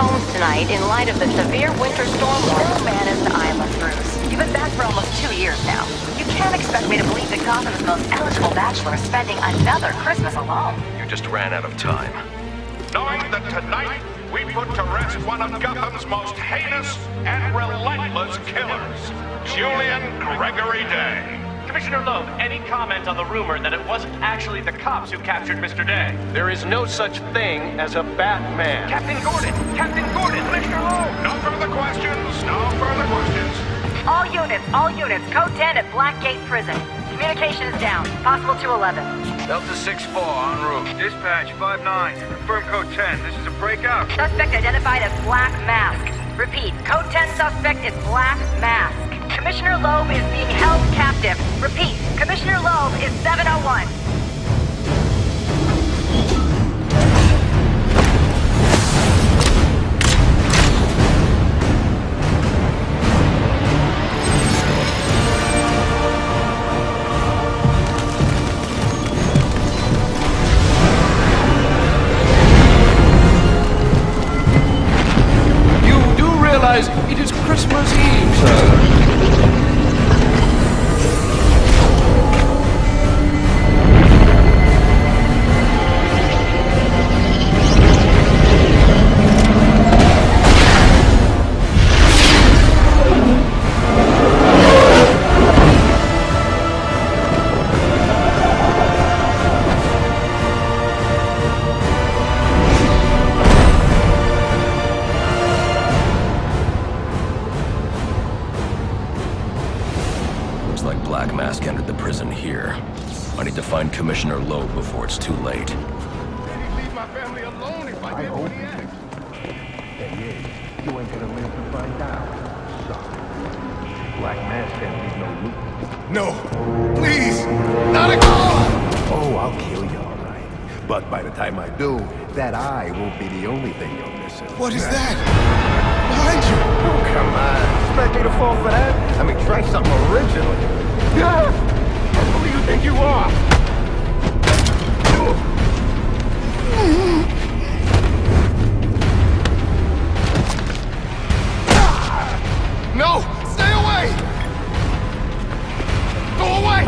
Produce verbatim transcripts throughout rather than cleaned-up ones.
homes tonight in light of the severe winter storm still managed to Isla Bruce. You've been back for almost two years now. You can't expect me to believe that Gotham's most eligible bachelor is spending another Christmas alone. You just ran out of time. Knowing that tonight we put to rest one of Gotham's most heinous and relentless killers, Julian Gregory Day. Commissioner Loeb, any comment on the rumor that it wasn't actually the cops who captured Mister Day? There is no such thing as a Batman. Captain Gordon! Captain Gordon! Commissioner Loeb! No further questions! No further questions! All units, all units, code ten at Blackgate Prison. Communications down. Possible two eleven. Delta six four, en route. Dispatch five nine. Confirm code ten. This is a breakout. Suspect identified as Black Mask. Repeat, code ten suspect is Black Mask. Commissioner Loeb is being held captive. Repeat, Commissioner Loeb is seven oh one. It is Christmas Eve, sir. Commissioner Loeb before it's too late. Did he leave my family alone if I didn't want to ask? Hey, you ain't gonna live to find out. Sorry. Black Mask can't leave no loot. No! Please! Not at all! Oh, I'll kill you, all right. But by the time I do, that eye won't be the only thing you'll miss. What is that? Behind you! Oh, come on. Expect me to fall for that? I mean, try something original. Yeah! Who do you think you are? No! Stay away! Go away!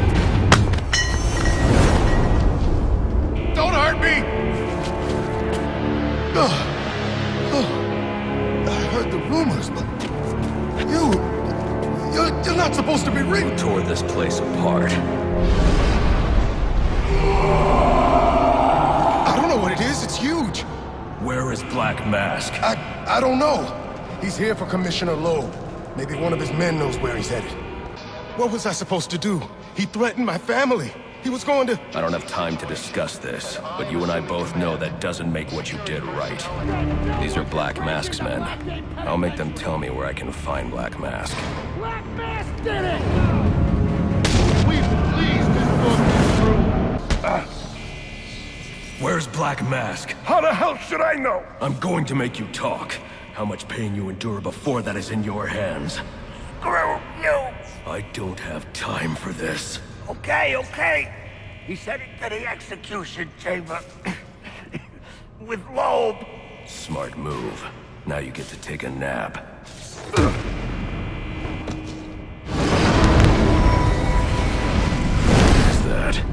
Don't hurt me! Oh. Oh. I heard the rumors, but you... You're, you're not supposed to be real. You tore this place apart. It's huge. Where is Black Mask? I... I don't know. He's here for Commissioner Loeb. Maybe one of his men knows where he's headed. What was I supposed to do? He threatened my family. He was going to... I don't have time to discuss this, but you and I both know that doesn't make what you did right. These are Black Mask's men. I'll make them tell me where I can find Black Mask. Black Mask did it! We please this book through. Ah. Where's Black Mask? How the hell should I know? I'm going to make you talk. How much pain you endure before that is in your hands. Screw you! I don't have time for this. Okay, okay. He sent it to the execution chamber. With Loeb. Smart move. Now you get to take a nap. What is that?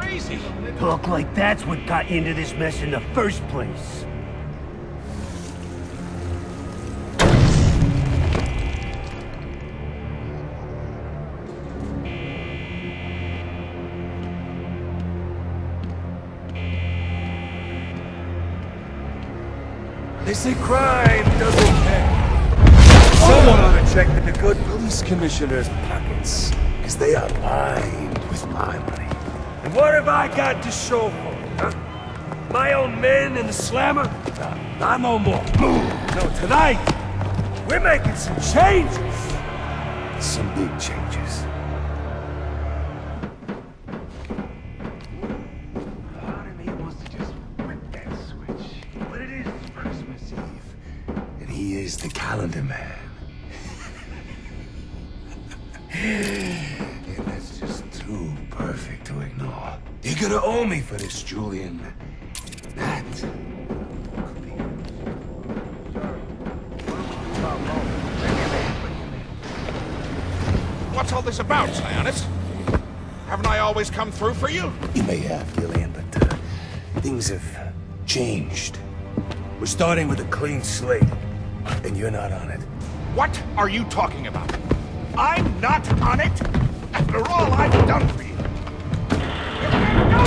Crazy. Talk like that's what got you into this mess in the first place. They say crime doesn't pay. Someone ought to check the good police commissioner's pockets, because they are lined with my money. And what have I got to show for it, huh? My own men and the slammer? Nah, nah, no more. Move! No, tonight, we're making some changes. Some big changes. Part of me wants to just flip that switch. But it is Christmas Eve, and he is the calendar man. And that's just too perfect to ignore. You're gonna owe me for this, Julian. That could be. What's all this about, Sionis? Haven't I always come through for you? You may have, Gillian, but uh, things have changed. We're starting with a clean slate, and you're not on it. What are you talking about? I'm not on it? After all I've done for you. You can't do it! I'm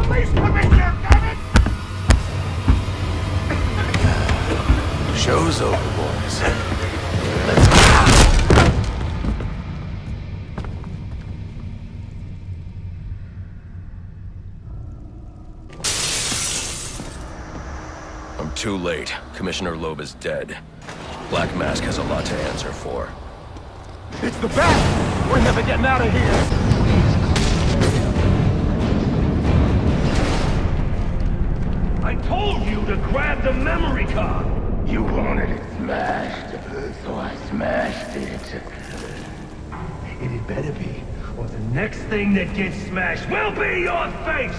a police commissioner, damn it! Show's over, boys. Let's go. I'm too late. Commissioner Loeb is dead. Black Mask has a lot to answer for. It's the Bat! We're never getting out of here! I told you to grab the memory card! You wanted it smashed, so I smashed it. It'd better be, or the next thing that gets smashed will be your face!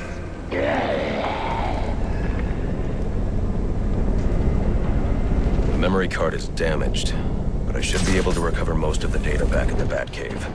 The memory card is damaged. I should be able to recover most of the data back in the Batcave.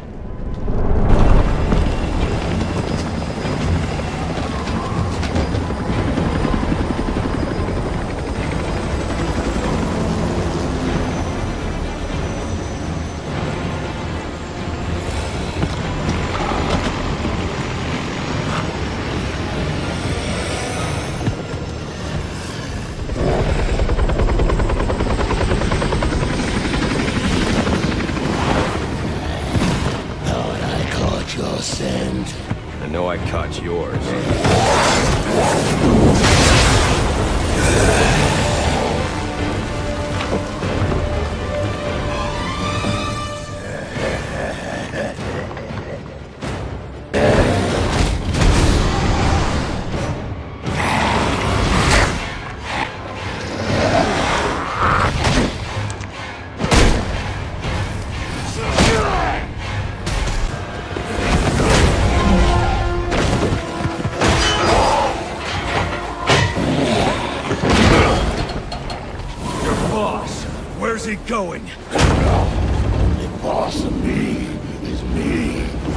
Going. The boss of me is me. I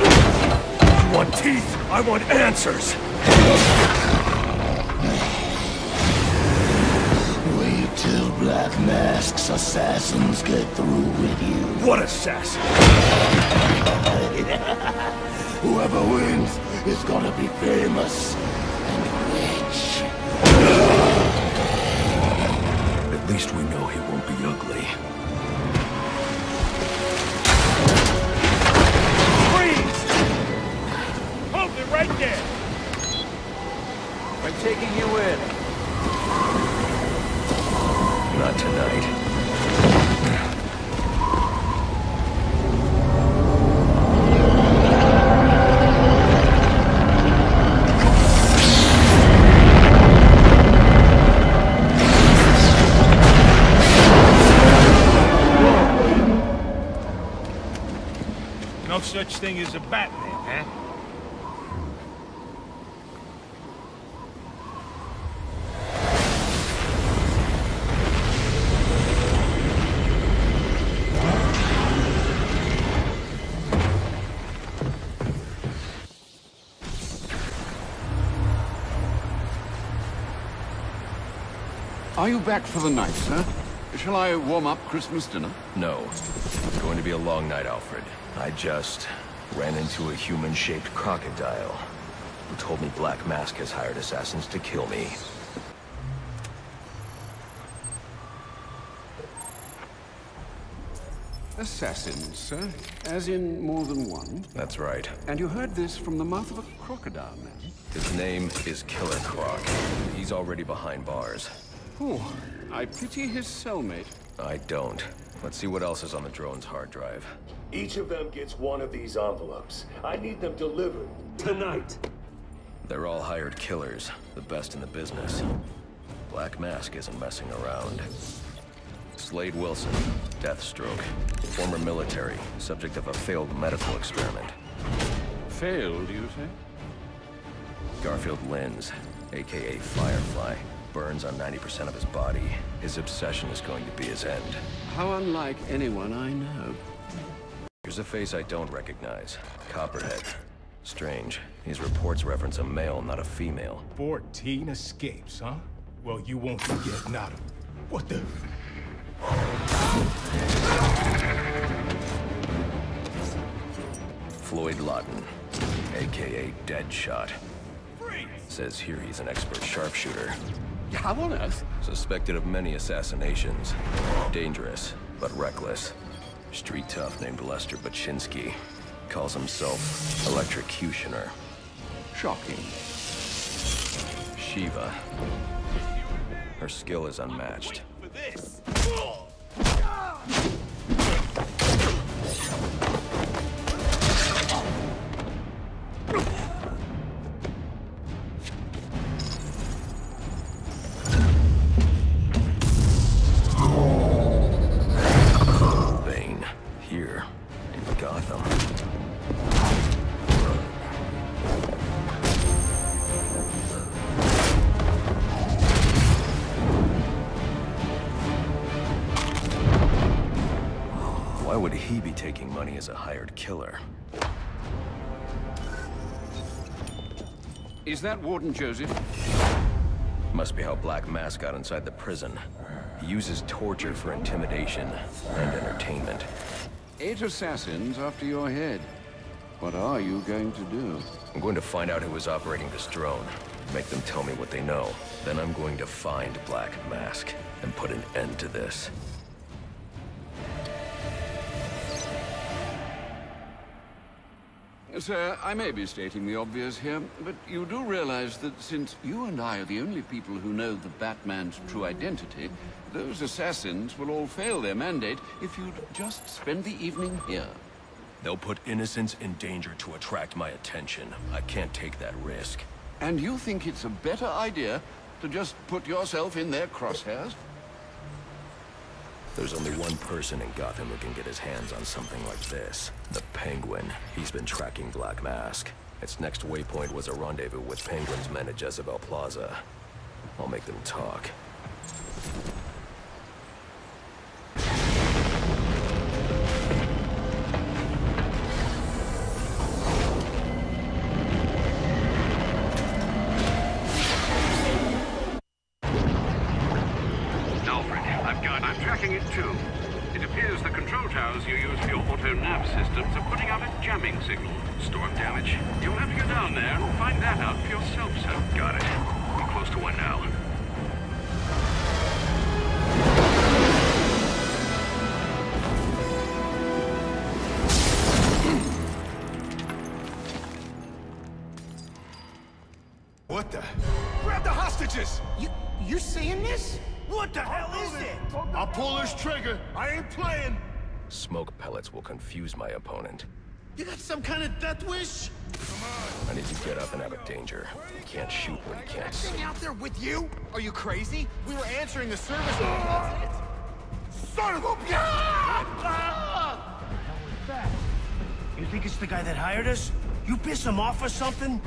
want teeth. I want answers. Wait till Black Mask's assassins get through with you. What assassin? Whoever wins is gonna be famous and rich. At least we know he won't be ugly. Right there! I'm taking you in. Not tonight. No such thing as a Batman, huh? Are you back for the night, sir? Shall I warm up Christmas dinner? No. It's going to be a long night, Alfred. I just ran into a human-shaped crocodile who told me Black Mask has hired assassins to kill me. Assassins, sir? As in more than one? That's right. And you heard this from the mouth of a crocodile, man? His name is Killer Croc. He's already behind bars. Oh, I pity his cellmate. I don't. Let's see what else is on the drone's hard drive. Each of them gets one of these envelopes. I need them delivered tonight. They're all hired killers, the best in the business. Black Mask isn't messing around. Slade Wilson, Deathstroke, former military, subject of a failed medical experiment. Failed, you say? Garfield Lynn's, aka Firefly, burns on ninety percent of his body. His obsession is going to be his end. How unlike anyone I know. Here's a face I don't recognize. Copperhead. Strange. These reports reference a male, not a female. fourteen escapes, huh? Well, you won't forget nada. What the... Floyd Lawton, aka Deadshot, Freeze. says here he's an expert sharpshooter. How on earth? Suspected of many assassinations. Dangerous, but reckless. Street tough named Lester Baczynski. Calls himself Electrocutioner. Shocking. Shiva. Her skill is unmatched. Bane, here in Gotham. Why would he be taking money as a hired killer? Is that Warden Joseph? Must be how Black Mask got inside the prison. He uses torture for intimidation and entertainment. Eight assassins after your head. What are you going to do? I'm going to find out who is operating this drone. Make them tell me what they know. Then I'm going to find Black Mask and put an end to this. Sir, I may be stating the obvious here, but you do realize that since you and I are the only people who know the Batman's true identity, those assassins will all fail their mandate if you'd just spend the evening here. They'll put innocents in danger to attract my attention. I can't take that risk. And you think it's a better idea to just put yourself in their crosshairs? There's only one person in Gotham who can get his hands on something like this. The Penguin. He's been tracking Black Mask. Its next waypoint was a rendezvous with Penguin's men at Jezebel Plaza. I'll make them talk. Will confuse my opponent. You got some kind of death wish? Come on. I need to get up and out of danger. You can't shoot when you can't see. Hang out there with you? Are you crazy? We were answering the service. Uh, Son of a bitch! Ah! What the hell was that? You think it's the guy that hired us? You piss him off or something?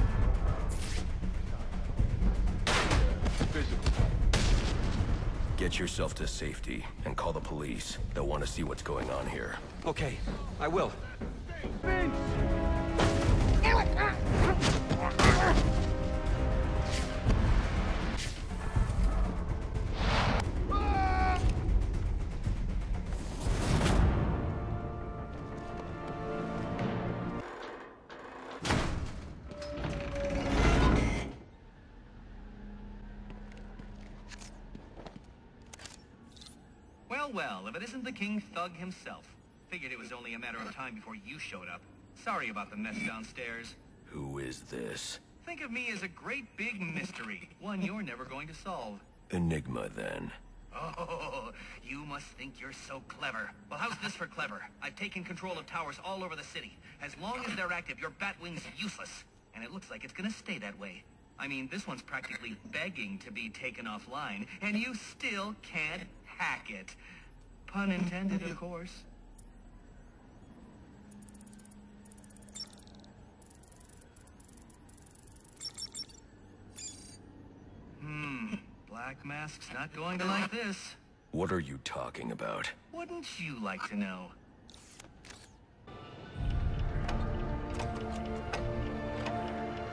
Physical. Get yourself to safety, and call the police. They'll want to see what's going on here. Okay, I will. Bane! Well, if it isn't the King's thug himself. Figured it was only a matter of time before you showed up. Sorry about the mess downstairs. Who is this? Think of me as a great big mystery. One you're never going to solve. Enigma, then. Oh, you must think you're so clever. Well, how's this for clever? I've taken control of towers all over the city. As long as they're active, your Batwing's useless. And it looks like it's gonna stay that way. I mean, this one's practically begging to be taken offline, and you still can't hack it. Pun intended, of course. Black Mask's not going to like this. What are you talking about? Wouldn't you like to know?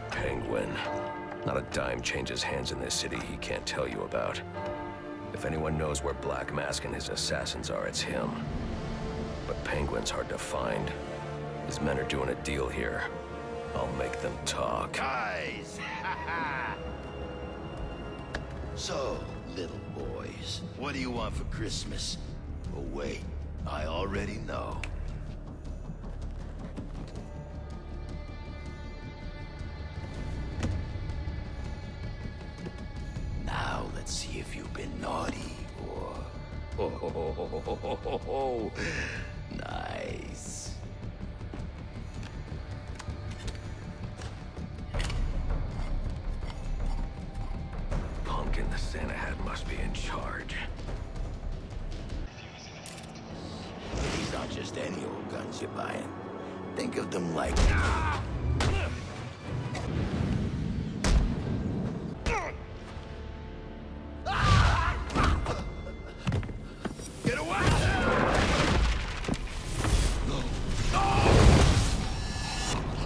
Penguin. Not a dime changes hands in this city he can't tell you about. If anyone knows where Black Mask and his assassins are, it's him. But Penguin's hard to find. His men are doing a deal here. I'll make them talk. Guys! So, little boys, what do you want for Christmas? Oh wait, I already know. Now let's see if you've been naughty or... Oh, oh, oh, oh, oh, oh, oh, oh. Nice. The Santa hat must be in charge. These aren't just any old guns you're buying. Think of them like... Ah!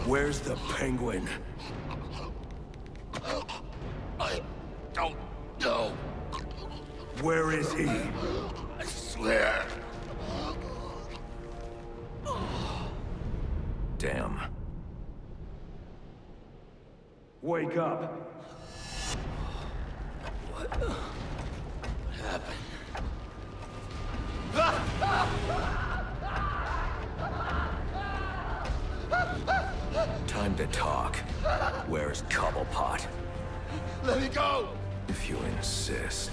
Where's the Penguin? Where is he? I swear. Damn. Wake up. What, what happened? Time to talk. Where's Cobblepot? Let me go! If you insist.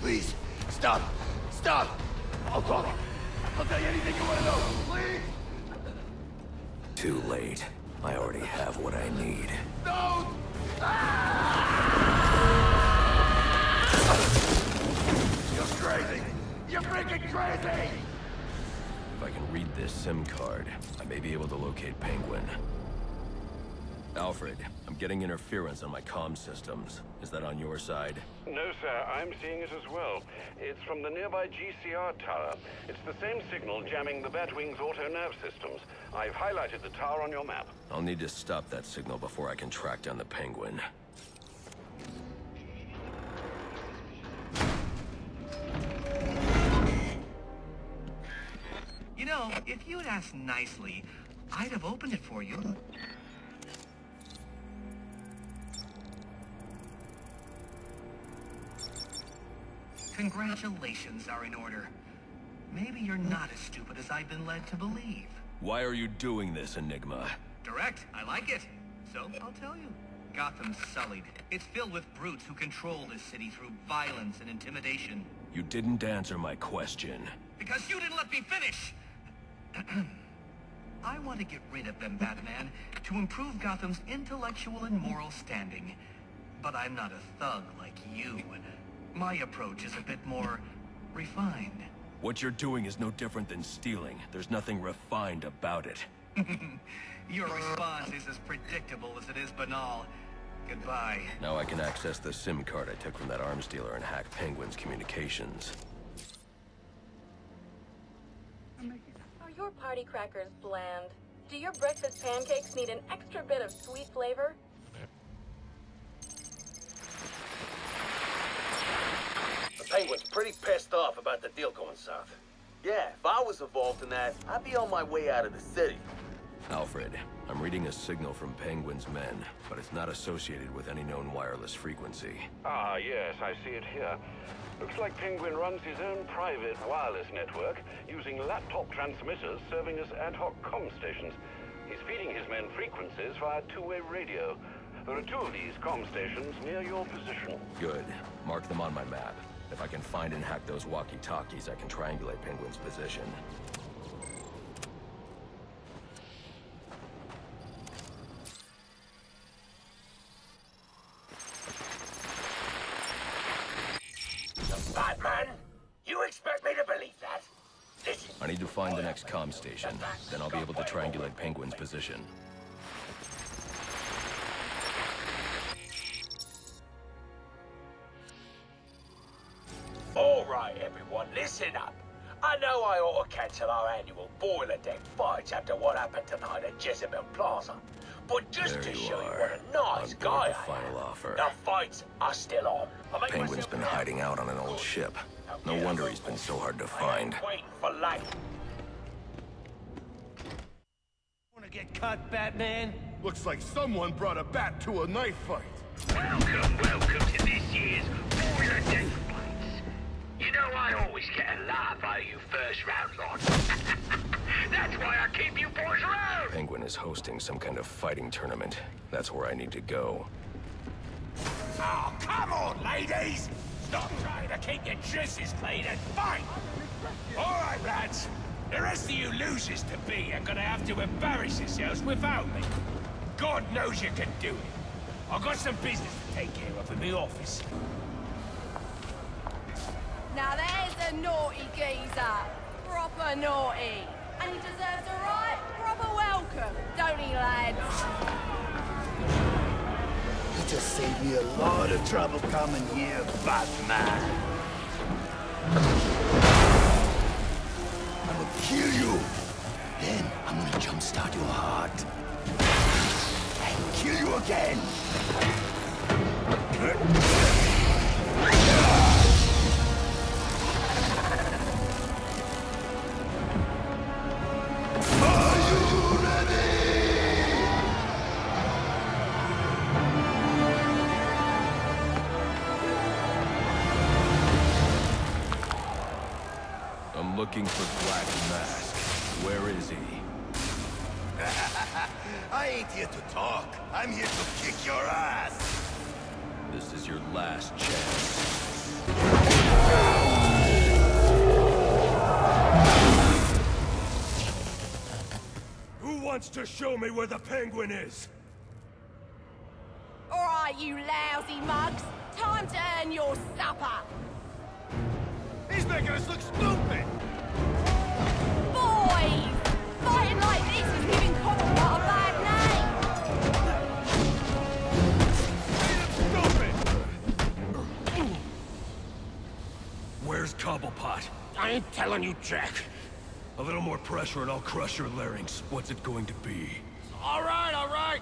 Please, stop. Stop. I'll talk. I'll tell you anything you want to know. Please. Too late. I already have what I need. No! You're crazy. You're freaking crazy! If I can read this SIM card, I may be able to locate Penguin. Alfred, I'm getting interference on my comm systems. Is that on your side? No, sir. I'm seeing it as well. It's from the nearby G C R tower. It's the same signal jamming the Batwing's auto-nerve systems. I've highlighted the tower on your map. I'll need to stop that signal before I can track down the Penguin. You know, if you'd asked nicely, I'd have opened it for you. Congratulations are in order. Maybe you're not as stupid as I've been led to believe. Why are you doing this, Enigma? Direct. I like it. So, I'll tell you. Gotham's sullied. It's filled with brutes who control this city through violence and intimidation. You didn't answer my question. Because you didn't let me finish! I want to get rid of them, Batman, to improve Gotham's intellectual and moral standing. But I'm not a thug like you. My approach is a bit more... refined. What you're doing is no different than stealing. There's nothing refined about it. Your response is as predictable as it is banal. Goodbye. Now I can access the SIM card I took from that arms dealer and hack Penguin's communications. Are your party crackers bland? Do your breakfast pancakes need an extra bit of sweet flavor? The Penguin's pretty pissed off about the deal going south. Yeah, if I was involved in that, I'd be on my way out of the city. Alfred, I'm reading a signal from Penguin's men, but it's not associated with any known wireless frequency. Ah, yes, I see it here. Looks like Penguin runs his own private wireless network, using laptop transmitters serving as ad hoc comm stations. He's feeding his men frequencies via two-way radio. There are two of these comm stations near your position. Good. Mark them on my map. If I can find and hack those walkie-talkies, I can triangulate Penguin's position. find the next comm station. Then I'll be able to triangulate Penguin's position. Alright everyone, listen up. I know I ought to cancel our annual boiler deck fights after what happened tonight at Jezebel Plaza. But just there to you show are. you what a nice guy the final I am, offer. the fights are still on. Penguin's been hiding out on an old ship. No wonder he's been so hard to find. Waiting for life. Wanna get cut, Batman? Looks like someone brought a bat to a knife fight. Welcome, welcome to this year's boiler deck fights. You know I always get a laugh out of you first round lot. That's why I keep you boys around! Penguin is hosting some kind of fighting tournament. That's where I need to go. Oh, come on, ladies! Stop trying to keep your juices clean and fight! Alright, lads. The rest of you losers to be are gonna have to embarrass yourselves without me. God knows you can do it. I've got some business to take care of in the office. Now there's a naughty geezer. Proper naughty. And he deserves a right proper welcome, don't he, lads? You just saved me a lot of trouble coming here, Batman. I'm gonna kill you. Then I'm gonna jumpstart your heart. And kill you again. Looking for Black Mask. Where is he? I ain't here to talk. I'm here to kick your ass. This is your last chance. Who wants to show me where the Penguin is? All right, you lousy mugs. Time to earn your supper. He's making us look stupid. Boys! Fighting like this is giving Cobblepot a bad name! Made him stupid! Where's Cobblepot? I ain't telling you, Jack. A little more pressure and I'll crush your larynx. What's it going to be? Alright, alright!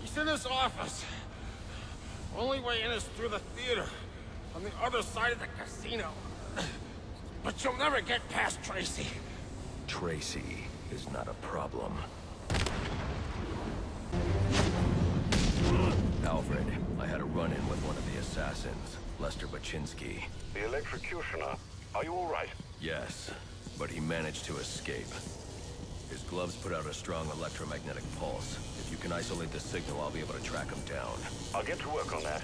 He's in this office. Only way in is through the theater. On the other side of the casino. But you'll never get past Tracy. Tracy is not a problem. Alfred, I had a run-in with one of the assassins, Lester Baczynski. The Electrocutioner. Are you alright? Yes, but he managed to escape. His gloves put out a strong electromagnetic pulse. If you can isolate the signal, I'll be able to track him down. I'll get to work on that.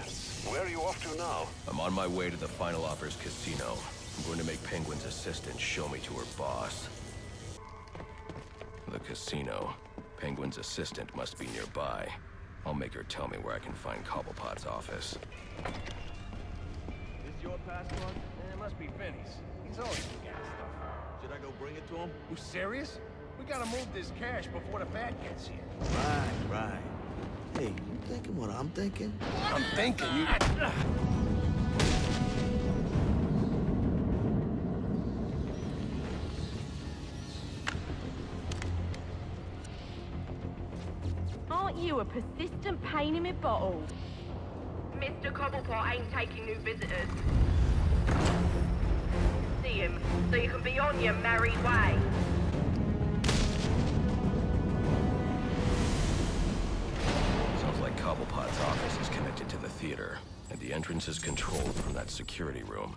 Where are you off to now? I'm on my way to the Final Offer's casino. I'm going to make Penguin's assistant show me to her boss. The casino. Penguin's assistant must be nearby. I'll make her tell me where I can find Cobblepot's office. Is your passport? It must be Vinny's. He's always the gas stuff. Should I go bring it to him? You serious? We gotta move this cash before the bat gets here. Right, right. Hey, you thinking what I'm thinking? I'm thinking you... Aren't you a persistent pain in my bottle? Mister Cobblepot ain't taking new visitors. See him, so you can be on your merry way. Cobblepot's office is connected to the theater, and the entrance is controlled from that security room.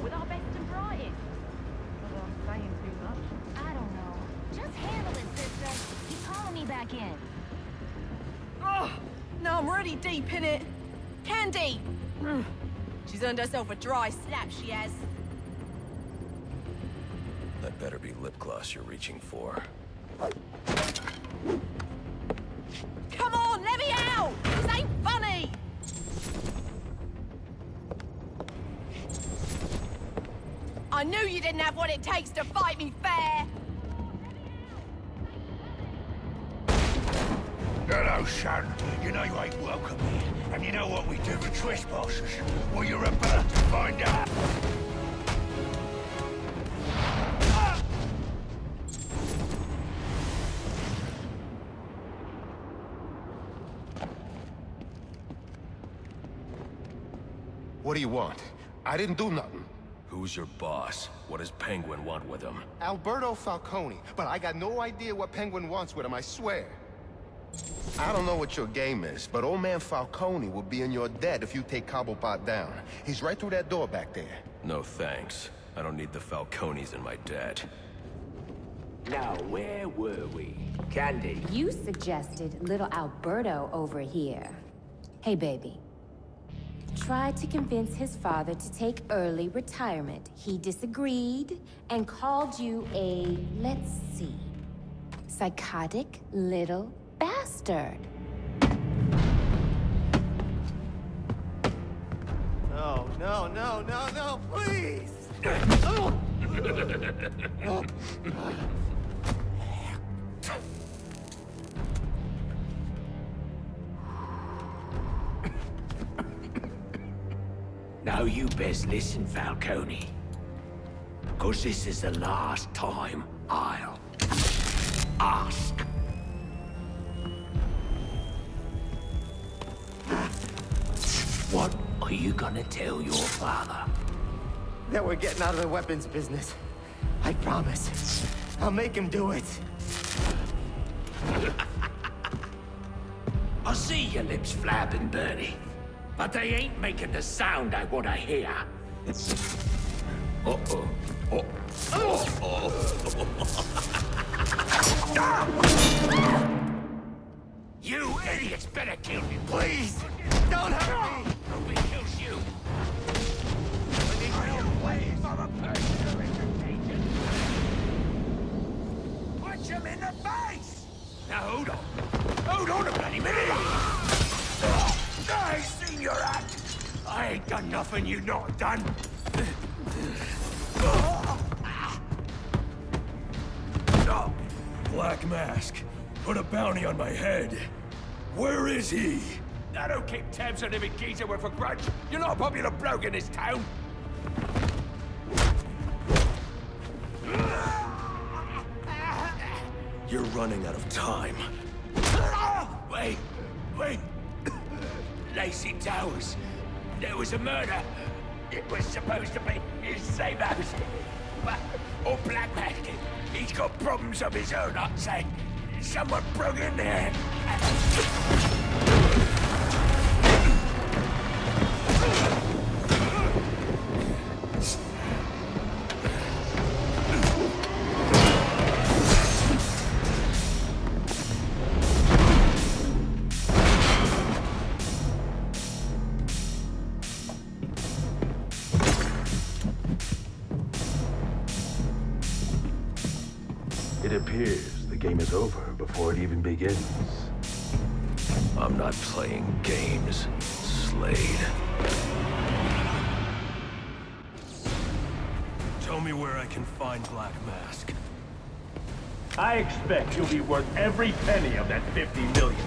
Without best and brightest. Oh, no, I'm already deep in it. Candy! She's earned herself a dry slap, she has. That better be lip gloss you're reaching for. Come on, let me out! This ain't funny! I knew you didn't have what it takes to fight me fair! Hello, son. You know you ain't welcome here. And you know what we do with trespassers? Well, you're about to find out. What do you want? I didn't do nothing. Who's your boss? What does Penguin want with him? Alberto Falcone, but I got no idea what Penguin wants with him, I swear. I don't know what your game is, but old man Falcone will be in your debt if you take Cobblepot down. He's right through that door back there. No thanks. I don't need the Falcones in my debt. Now, where were we? Candy. You suggested little Alberto over here. Hey, baby. Tried to convince his father to take early retirement. He disagreed and called you a, let's see, psychotic little bastard. No, no, no, no, no, please! Oh. Oh. Now you best listen, Falcone. 'Cause this is the last time I'll ask. What are you gonna tell your father? That we're getting out of the weapons business. I promise. I'll make him do it. I see your lips flapping, Bernie. But they ain't making the sound I wanna hear. Uh-oh. Oh. Oh. You idiots better kill me, please! Don't hurt me! Nobody kills you! I need your ways of a personal entertainment! Punch him in the face! Now hold on! Hold on a bloody minute! I seen your act! I ain't done nothing you not done! No. Black Mask! Put a bounty on my head. Where is he? I don't keep tabs on every geezer with a grudge. You're not a popular bloke in this town. You're running out of time. Wait, wait. Lacey Towers. There was a murder. It was supposed to be his same house. But, or Black Mask. He's got problems of his own, I'd say. Someone broke in there! It appears the game is over. Before it even begins. I'm not playing games, Slade. Tell me where I can find Black Mask. I expect you'll be worth every penny of that fifty million.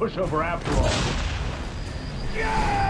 Pushover after all. Yeah!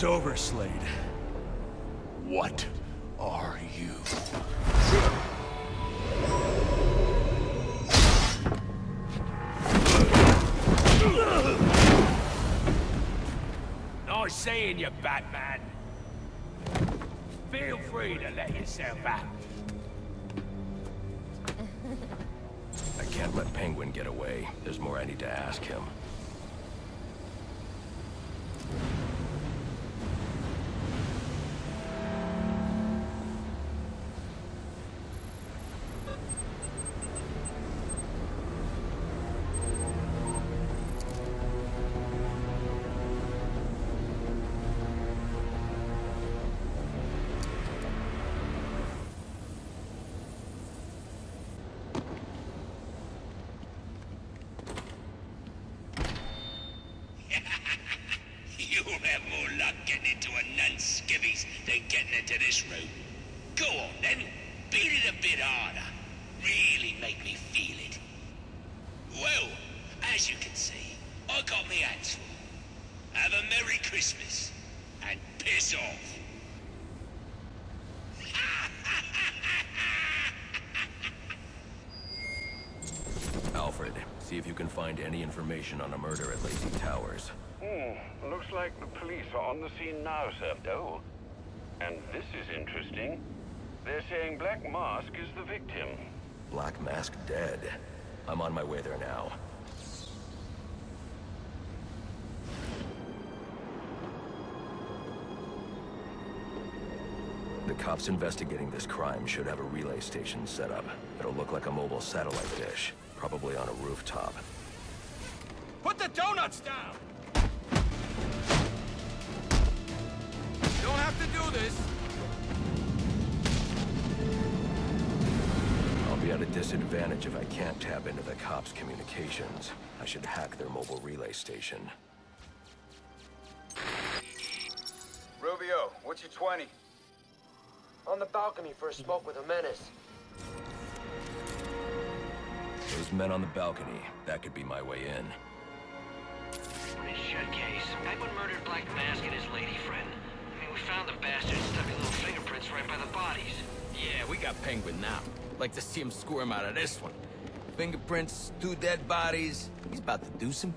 It's over, Slade. What are you? Nice seeing you, Batman. Feel free to let yourself out. I can't let Penguin get away. There's more I need to ask him. On a murder at Lacey Towers. Hmm, looks like the police are on the scene now, sir. Oh, and this is interesting. They're saying Black Mask is the victim. Black Mask dead. I'm on my way there now. The cops investigating this crime should have a relay station set up. It'll look like a mobile satellite dish, probably on a rooftop. Put the donuts down! You don't have to do this! I'll be at a disadvantage if I can't tap into the cops' communications. I should hack their mobile relay station. Rubio, what's your twenty? On the balcony for a smoke with a menace. Those men on the balcony, that could be my way in. Shut case. Penguin murdered Black Mask and his lady friend. I mean, we found the bastard stuck in little fingerprints right by the bodies. Yeah, we got Penguin now. Like to see him squirm out of this one. Fingerprints, two dead bodies. He's about to do some.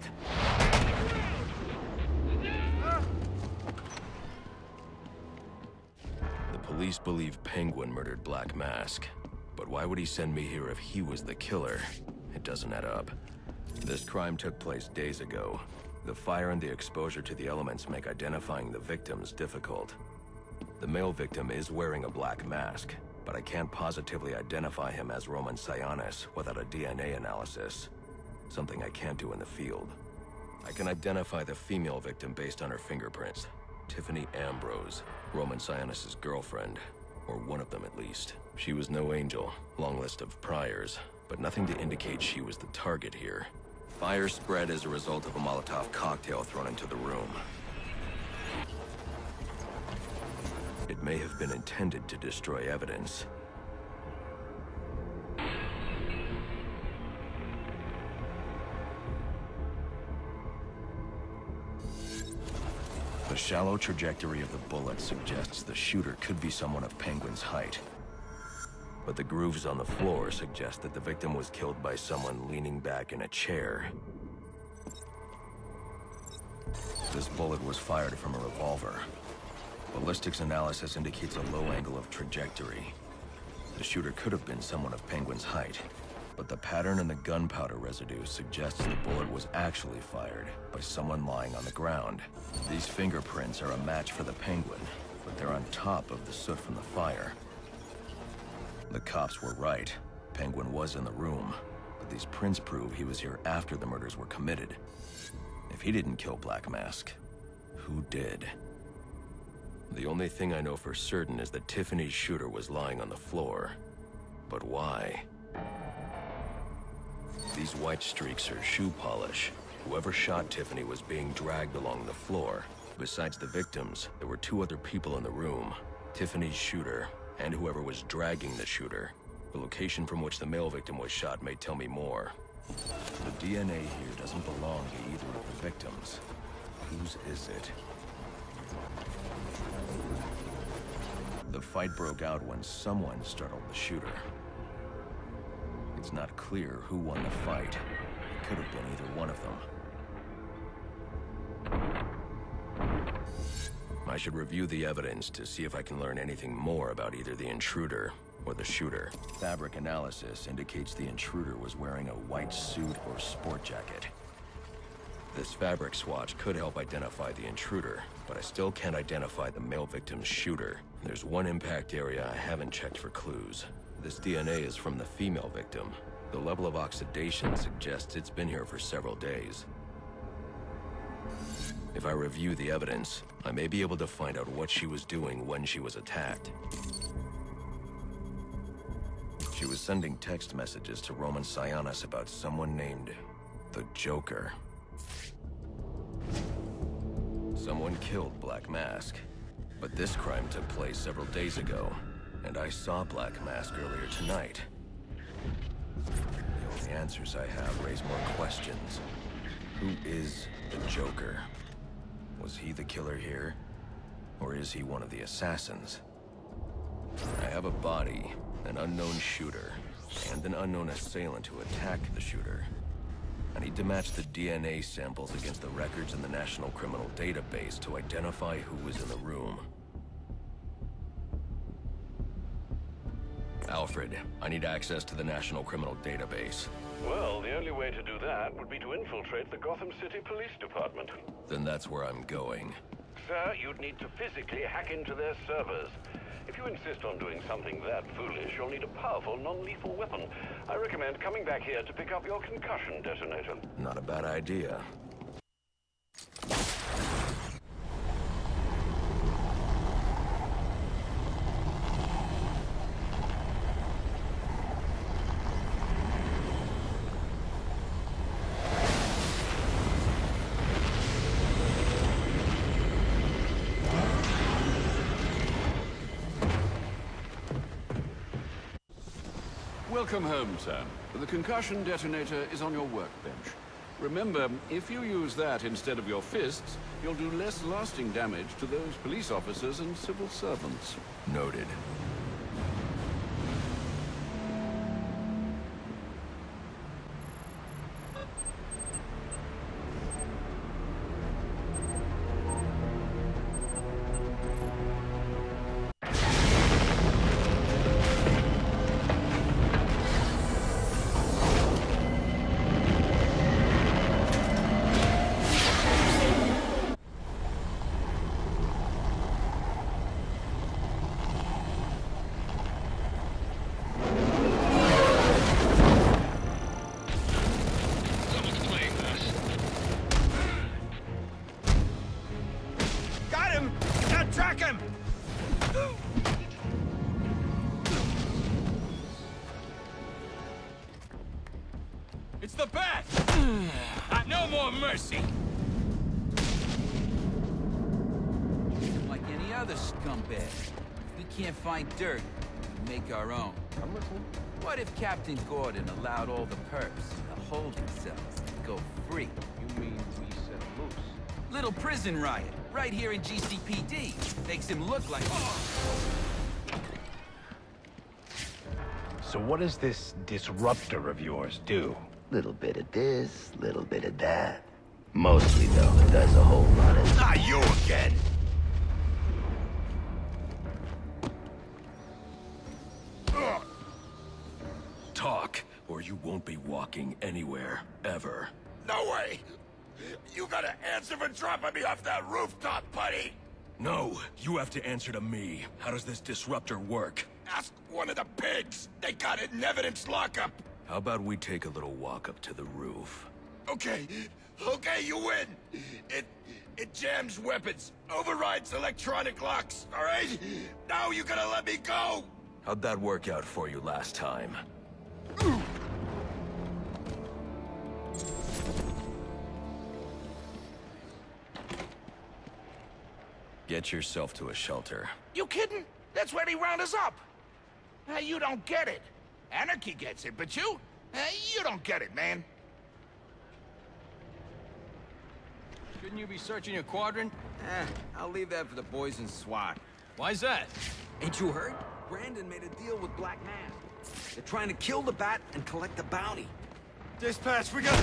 The police believe Penguin murdered Black Mask. But why would he send me here if he was the killer? It doesn't add up. This crime took place days ago. The fire and the exposure to the elements make identifying the victims difficult. The male victim is wearing a black mask, but I can't positively identify him as Roman Sionis without a D N A analysis, something I can't do in the field. I can identify the female victim based on her fingerprints, Tiffany Ambrose, Roman Sionis' girlfriend, or one of them at least. She was no angel, long list of priors, but nothing to indicate she was the target here. Fire spread as a result of a Molotov cocktail thrown into the room. It may have been intended to destroy evidence. The shallow trajectory of the bullet suggests the shooter could be someone of Penguin's height. But the grooves on the floor suggest that the victim was killed by someone leaning back in a chair. This bullet was fired from a revolver. Ballistics analysis indicates a low angle of trajectory. The shooter could have been someone of Penguin's height, but the pattern in the gunpowder residue suggests the bullet was actually fired by someone lying on the ground. These fingerprints are a match for the Penguin, but they're on top of the soot from the fire. The cops were right. Penguin was in the room, but these prints prove he was here after the murders were committed. If he didn't kill Black Mask, who did? The only thing I know for certain is that Tiffany's shooter was lying on the floor. But why? These white streaks are shoe polish. Whoever shot Tiffany was being dragged along the floor. Besides the victims, there were two other people in the room. Tiffany's shooter, and whoever was dragging the shooter. The location from which the male victim was shot may tell me more. The D N A here doesn't belong to either of the victims. Whose is it? The fight broke out when someone startled the shooter. It's not clear who won the fight. It could have been either one of them. I should review the evidence to see if I can learn anything more about either the intruder or the shooter. Fabric analysis indicates the intruder was wearing a white suit or sport jacket. This fabric swatch could help identify the intruder, but I still can't identify the male victim's shooter. There's one impact area I haven't checked for clues. This D N A is from the female victim. The level of oxidation suggests it's been here for several days. If I review the evidence, I may be able to find out what she was doing when she was attacked. She was sending text messages to Roman Sionis about someone named the Joker. Someone killed Black Mask, but this crime took place several days ago, and I saw Black Mask earlier tonight. The only answers I have raise more questions. Who is the Joker? Was he the killer here, or is he one of the assassins? I have a body, an unknown shooter, and an unknown assailant who attacked the shooter. I need to match the D N A samples against the records in the National Criminal Database to identify who was in the room. Alfred, I need access to the National Criminal Database. Well, the only way to do that would be to infiltrate the Gotham City Police Department. Then that's where I'm going. Sir, you'd need to physically hack into their servers. If you insist on doing something that foolish, you'll need a powerful, non-lethal weapon. I recommend coming back here to pick up your concussion detonator. Not a bad idea. Welcome home, Sam. The concussion detonator is on your workbench. Remember, if you use that instead of your fists, you'll do less lasting damage to those police officers and civil servants. Noted. Find dirt and make our own. What if Captain Gordon allowed all the perps and the holding cells to go free? You mean we set loose? Little prison riot, right here in G C P D. Makes him look like... So what does this disruptor of yours do? Little bit of this, little bit of that. Mostly, though, it does a whole lot of... Not you again! Talk, or you won't be walking anywhere, ever. No way! You gotta answer for dropping me off that rooftop, buddy! No, you have to answer to me. How does this disruptor work? Ask one of the pigs! They got it in evidence lockup! How about we take a little walk up to the roof? Okay, okay, you win! It... it jams weapons, overrides electronic locks, alright? Now you gotta let me go! How'd that work out for you last time? Ooh. Get yourself to a shelter. You kidding? That's where they round us up. Uh, you don't get it. Anarchy gets it, but you, uh, you don't get it, man. Shouldn't you be searching your quadrant? Eh, I'll leave that for the boys in SWAT. Why's that? Ain't you heard? Brandon made a deal with Black Mask. They're trying to kill the Bat and collect the bounty. Dispatch, we got...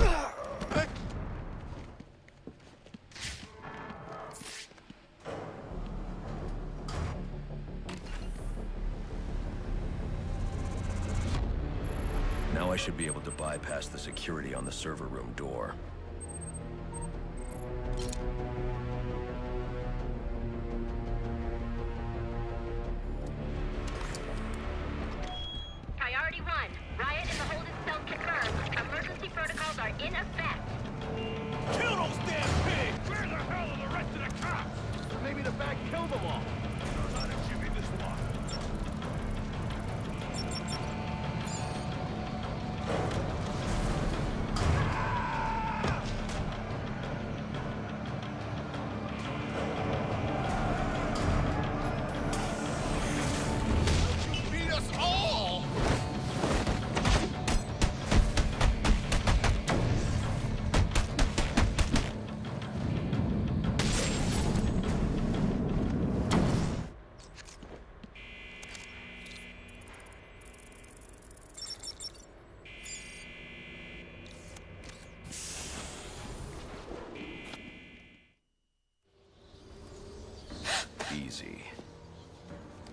Now I should be able to bypass the security on the server room door. Priority one. Riot in the hold is still confirmed. Emergency protocols are in effect. Kill those damn pigs! Where the hell are the rest of the cops? Maybe the Bat killed them all. Not if you mean this one.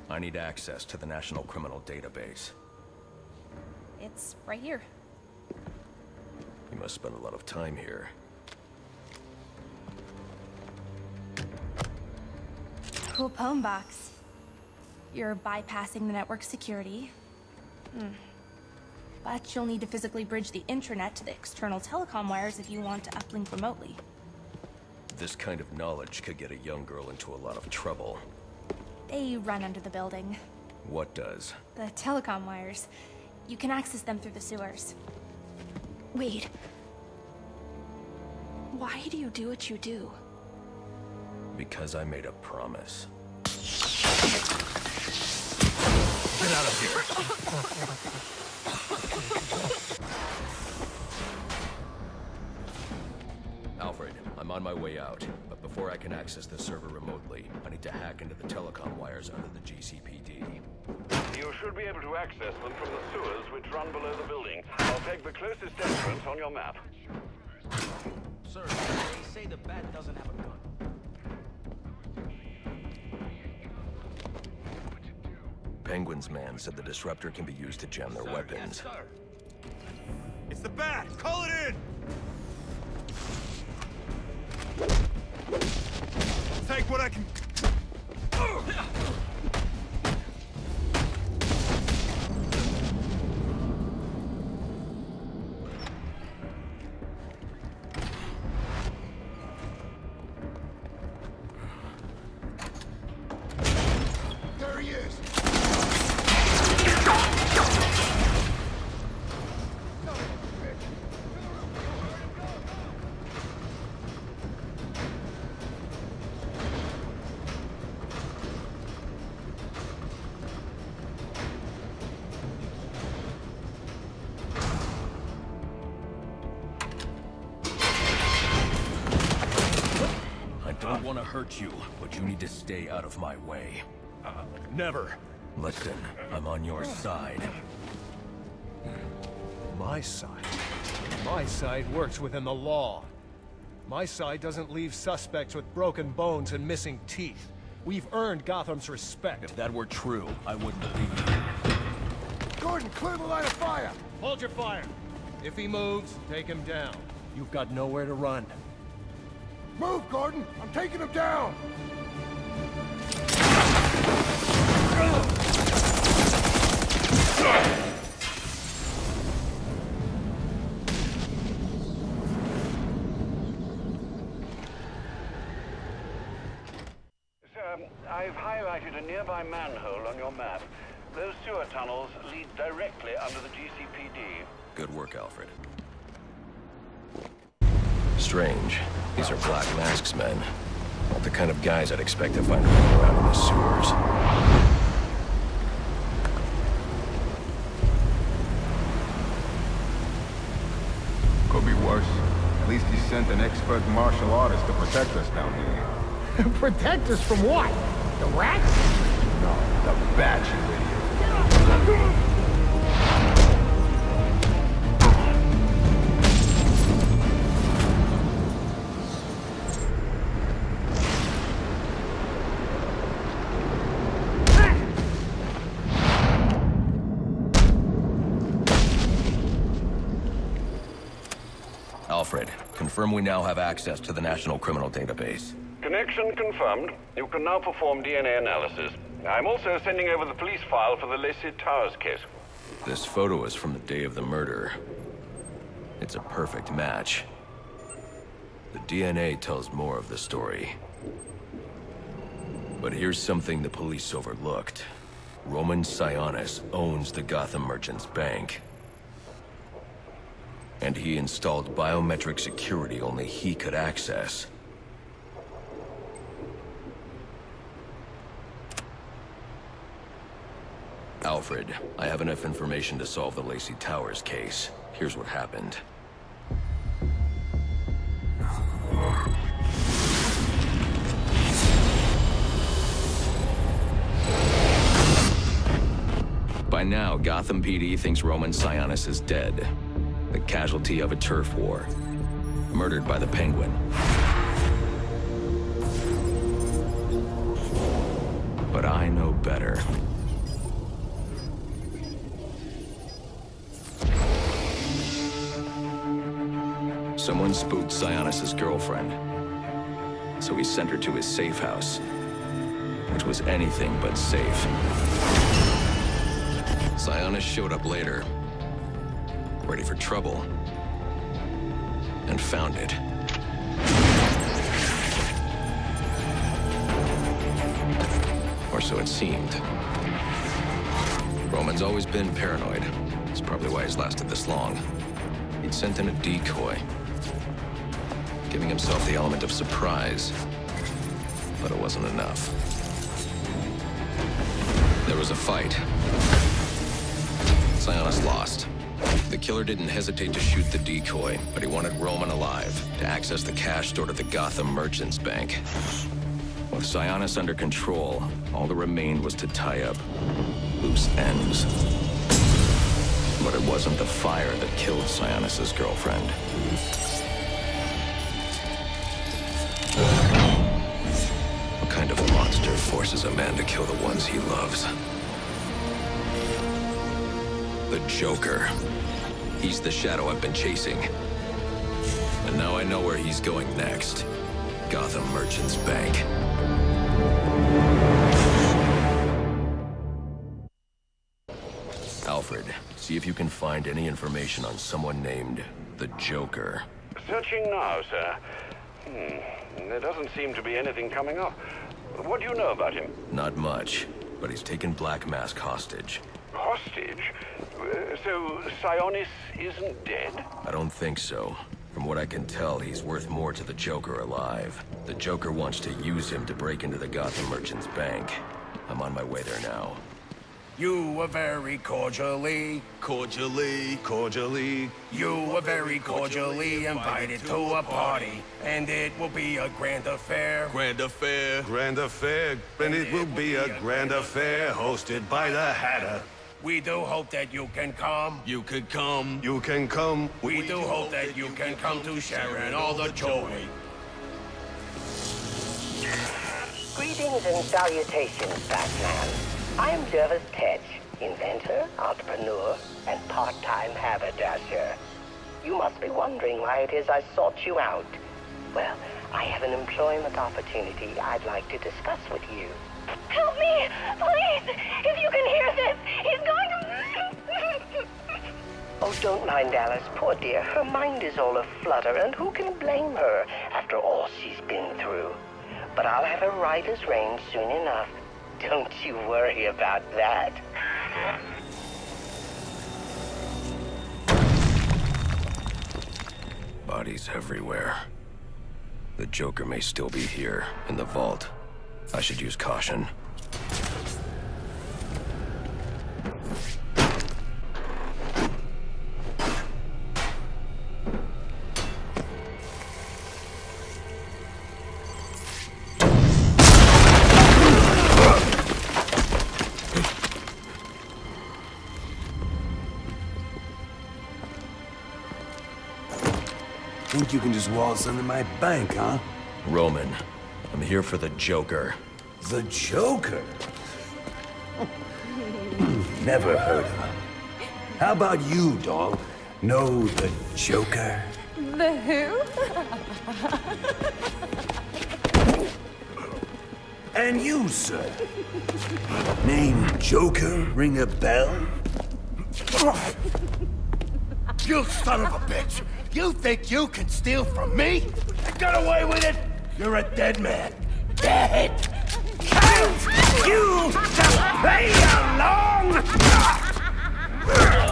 I need access to the National Criminal Database. It's right here. You must spend a lot of time here. Cool poem box. You're bypassing the network security. Hmm. But you'll need to physically bridge the intranet to the external telecom wires if you want to uplink remotely. This kind of knowledge could get a young girl into a lot of trouble. They run under the building. What does? The telecom wires. You can access them through the sewers. Wait. Why do you do what you do? Because I made a promise. Get out of here! Alfred, I'm on my way out. Before I can access the server remotely, I need to hack into the telecom wires under the G C P D. You should be able to access them from the sewers which run below the building. I'll take the closest entrance on your map. Sir, they say the Bat doesn't have a gun. Penguin's man said the disruptor can be used to jam their sir, weapons. Yes, sir. It's the Bat! Call it in! Take what I can. There he is. Hurt you, but you need to stay out of my way. Uh, never. Listen, I'm on your side. My side? My side works within the law. My side doesn't leave suspects with broken bones and missing teeth. We've earned Gotham's respect. If that were true, I wouldn't believe you. Gordon, clear the line of fire! Hold your fire! If he moves, take him down. You've got nowhere to run. Move, Gordon! I'm taking him down! Sir, I've highlighted a nearby manhole on your map. Those sewer tunnels lead directly under the G C P D. Good work, Alfred. Strange. These are Black Mask's men. Not the kind of guys I'd expect to find running around in the sewers. Could be worse. At least he sent an expert martial artist to protect us down here. Protect us from what? The rats? No, the bat, you Alfred, confirm we now have access to the National Criminal Database. Connection confirmed. You can now perform D N A analysis. I'm also sending over the police file for the Lacey Towers case. This photo is from the day of the murder. It's a perfect match. The D N A tells more of the story. But here's something the police overlooked. Roman Sionis owns the Gotham Merchants Bank. And he installed biometric security only he could access. Alfred, I have enough information to solve the Lacey Towers case. Here's what happened. By now, Gotham P D thinks Roman Sionis is dead. The casualty of a turf war. Murdered by the Penguin. But I know better. Someone spooked Sionis' girlfriend. So he sent her to his safe house. Which was anything but safe. Sionis showed up later. Ready for trouble, and found it. Or so it seemed. Roman's always been paranoid. It's probably why he's lasted this long. He'd sent in a decoy, giving himself the element of surprise, but it wasn't enough. There was a fight. Sionis lost. The killer didn't hesitate to shoot the decoy, but he wanted Roman alive to access the cash stored at the Gotham Merchants Bank. With Sionis under control, all that remained was to tie up loose ends. But it wasn't the fire that killed Sionis' girlfriend. What kind of monster forces a man to kill the ones he loves? The Joker. He's the shadow I've been chasing. And now I know where he's going next. Gotham Merchants Bank. Alfred, see if you can find any information on someone named the Joker. Searching now, sir. Hmm. There doesn't seem to be anything coming up. What do you know about him? Not much, but he's taken Black Mask hostage. Hostage? Uh, so, Sionis isn't dead? I don't think so. From what I can tell, he's worth more to the Joker alive. The Joker wants to use him to break into the Gotham Merchants Bank. I'm on my way there now. You were very cordially, cordially, cordially. You were very cordially invited to a party, and it will be a grand affair. Grand affair, grand affair, and it will be a grand affair hosted by the Hatter. We do hope that you can come. You can come. You can come. We, we do hope that you can come to share in all the joy. Greetings and salutations, Batman. I'm Jervis Tetch, inventor, entrepreneur, and part-time haberdasher. You must be wondering why it is I sought you out. Well, I have an employment opportunity I'd like to discuss with you. Help me! Please! If you can hear this, he's going to... Oh, don't mind Alice, poor dear. Her mind is all aflutter, and who can blame her after all she's been through? But I'll have her right as rain soon enough. Don't you worry about that. Bodies everywhere. The Joker may still be here, in the vault. I should use caution. think you can just waltz into my bank, huh? Roman, I'm here for the Joker. The Joker? Never heard of him. How about you, doll? Know the Joker? The who? And you, sir. Name Joker ring a bell? You son of a bitch! You think you can steal from me? I got away with it! You're a dead man. Dead! Can't you just play along? You're insane!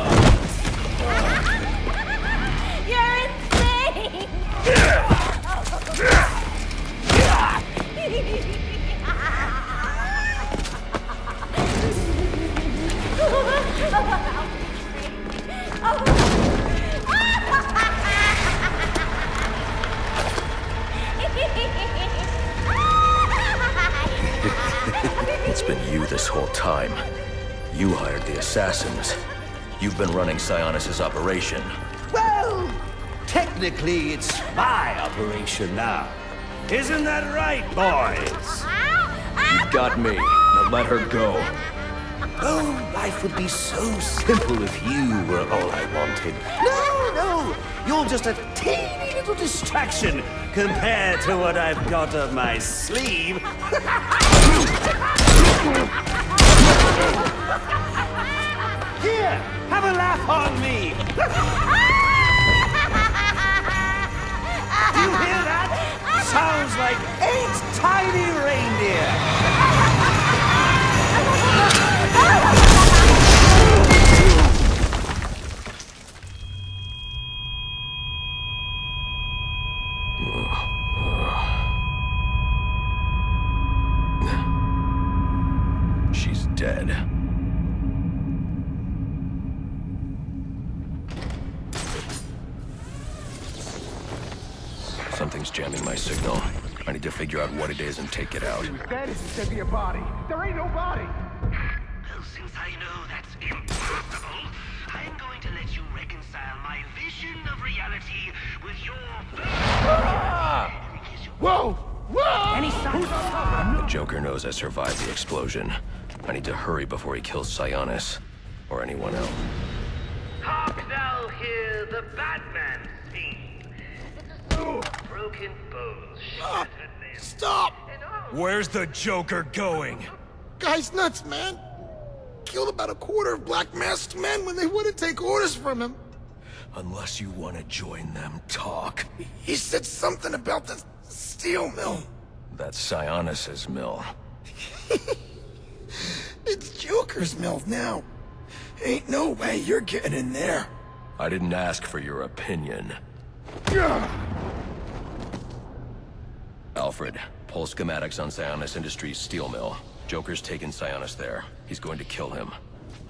Oh. It's been you this whole time. You hired the assassins. You've been running Sionis' operation. Well, technically it's my operation now. Isn't that right, boys? You've got me. Now let her go. Oh, life would be so simple if you were all I wanted. No, no, you're just a teeny little distraction compared to what I've got up my sleeve. Here, have a laugh on me. You hear that? Sounds like eight tiny reindeer. Dead. Something's jamming my signal. I need to figure out what it is and take it out. He was dead if he said be a body. There ain't no body! Well, since I know that's impossible, I'm going to let you reconcile my vision of reality with your... Ah! Whoa! Whoa! Any sign? The Joker knows I survived the explosion. I need to hurry before he kills Sionis, or anyone else. Hark thou hear the Batman theme. Broken bones, shattered limbs. Stop! Where's the Joker going? Guy's nuts, man. Killed about a quarter of Black Masked men when they wouldn't take orders from him. Unless you want to join them, talk. He said something about the steel mill. That's Sionis' mill. It's Joker's mill now. Ain't no way you're getting in there. I didn't ask for your opinion. Ugh. Alfred, pull schematics on Sionis Industries' steel mill. Joker's taken Sionis there. He's going to kill him.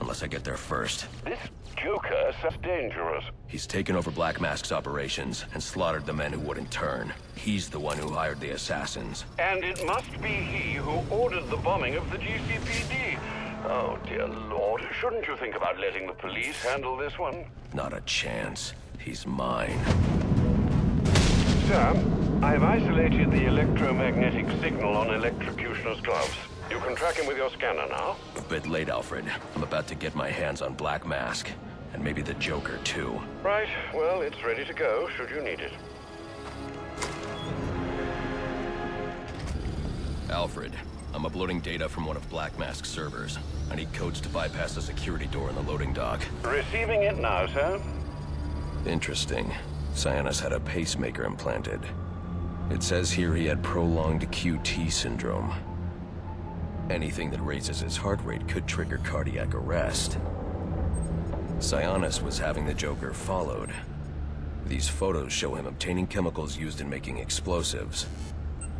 Unless I get there first. This Joker is so dangerous. He's taken over Black Mask's operations and slaughtered the men who wouldn't turn. He's the one who hired the assassins. And it must be he who ordered the bombing of the G C P D. Oh, dear Lord. Shouldn't you think about letting the police handle this one? Not a chance. He's mine. Sir, I've isolated the electromagnetic signal on Electrocutioner's gloves. You can track him with your scanner now. A bit late, Alfred. I'm about to get my hands on Black Mask. And maybe the Joker, too. Right. Well, it's ready to go, should you need it. Alfred, I'm uploading data from one of Black Mask's servers. I need codes to bypass the security door in the loading dock. Receiving it now, sir. Interesting. Sionis had a pacemaker implanted. It says here he had prolonged Q T syndrome. Anything that raises his heart rate could trigger cardiac arrest. Sionis was having the Joker followed. These photos show him obtaining chemicals used in making explosives.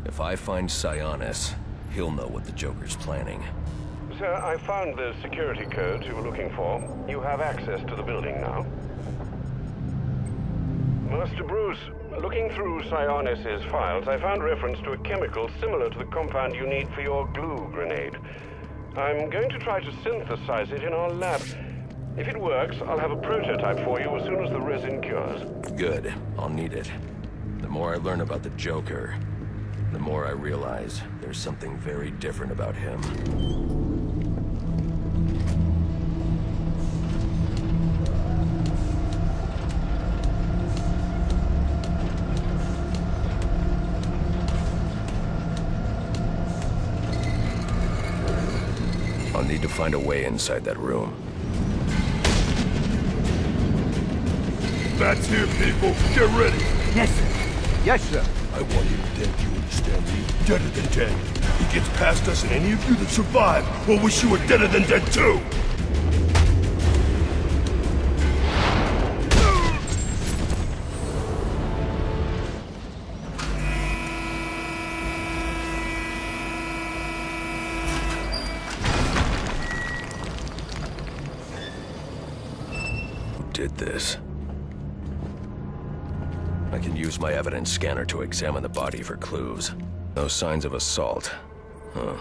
If I find Sionis, he'll know what the Joker's planning. Sir, I found the security codes you were looking for. You have access to the building now. Master Bruce, looking through Sionis' files, I found reference to a chemical similar to the compound you need for your glue grenade. I'm going to try to synthesize it in our lab. If it works, I'll have a prototype for you as soon as the resin cures. Good. I'll need it. The more I learn about the Joker, the more I realize there's something very different about him. I'll need to find a way inside that room. That's here, people. Get ready. Yes, sir. Yes, sir. I want him dead, you understand me? Deader than dead. He gets past us, and any of you that survive will wish you were deader than dead, too. Who did this? I can use my evidence scanner to examine the body for clues. No signs of assault. Huh.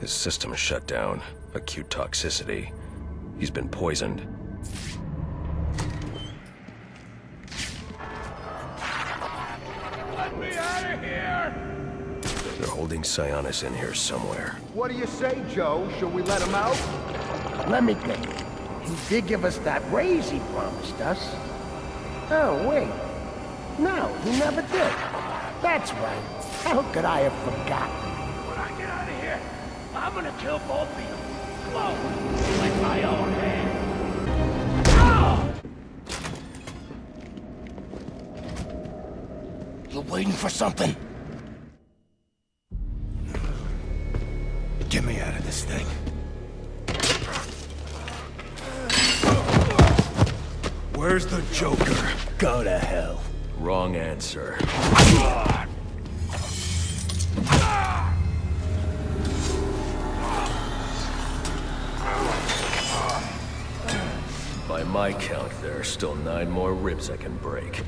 His system shut down. Acute toxicity. He's been poisoned. Let me out of here! They're holding Sionis in here somewhere. What do you say, Joe? Should we let him out? Let me think. He did give us that raise he promised us. Oh, wait. No, he never did. That's right. How could I have forgotten? When I get out of here, I'm gonna kill both of you. Close, with my own hand. Oh! You're waiting for something. Get me out of this thing. Where's the Joker? Go to hell. Wrong answer. By my count, there are still nine more ribs I can break.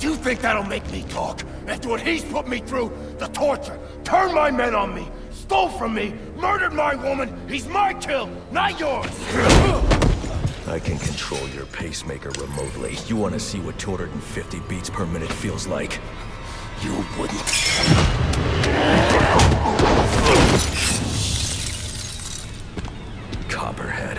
You think that'll make me talk? After what he's put me through, the torture, turned my men on me, stole from me, murdered my woman, he's my kill, not yours! I can control your pacemaker remotely. You want to see what two hundred fifty beats per minute feels like? You wouldn't. Copperhead.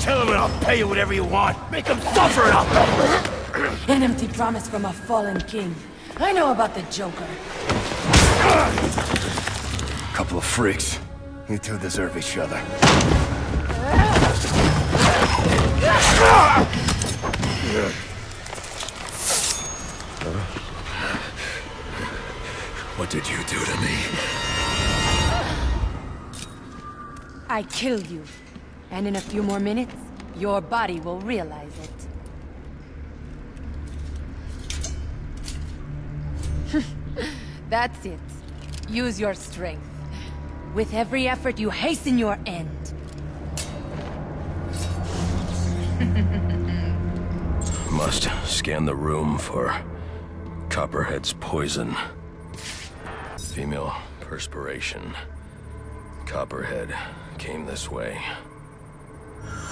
Tell him and I'll pay you whatever you want. Make him suffer and I'll pay him. An empty promise from a fallen king. I know about the Joker. Couple of freaks. You two deserve each other. What did you do to me? I killed you. And in a few more minutes, your body will realize it. That's it. Use your strength. With every effort, you hasten your end. Must scan the room for Copperhead's poison. Female perspiration. Copperhead came this way.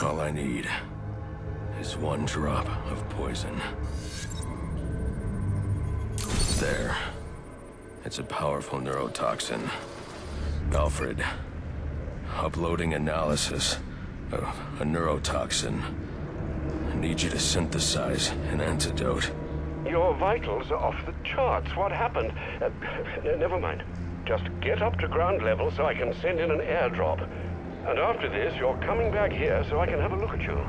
All I need is one drop of poison. There. It's a powerful neurotoxin. Alfred, uploading analysis of a neurotoxin. I need you to synthesize an antidote. Your vitals are off the charts. What happened? Uh, never mind. Just get up to ground level so I can send in an airdrop. And after this, you're coming back here so I can have a look at you.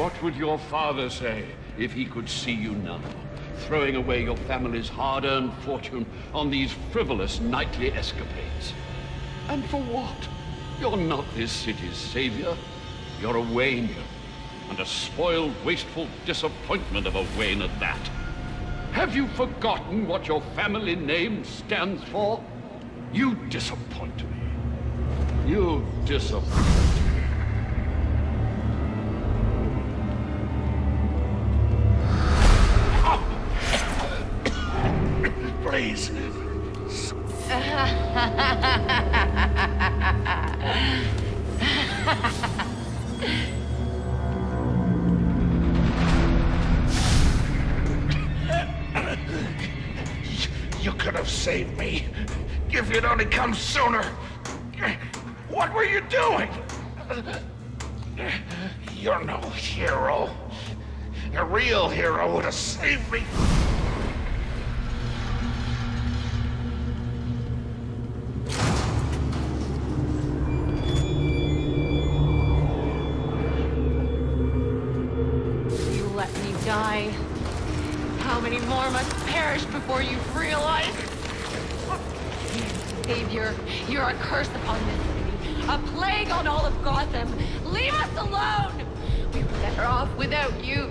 What would your father say if he could see you now, throwing away your family's hard-earned fortune on these frivolous nightly escapades? And for what? You're not this city's savior. You're a Wayne, and a spoiled, wasteful disappointment of a Wayne at that. Have you forgotten what your family name stands for? You disappoint me. You disappoint me. Yes. You, you could have saved me if you'd only come sooner. What were you doing? You're no hero. A real hero would have saved me. You let me die. How many more must perish before you realize? Savior, you're a curse upon this city. A plague on all of Gotham. Leave us alone! We were better off without you.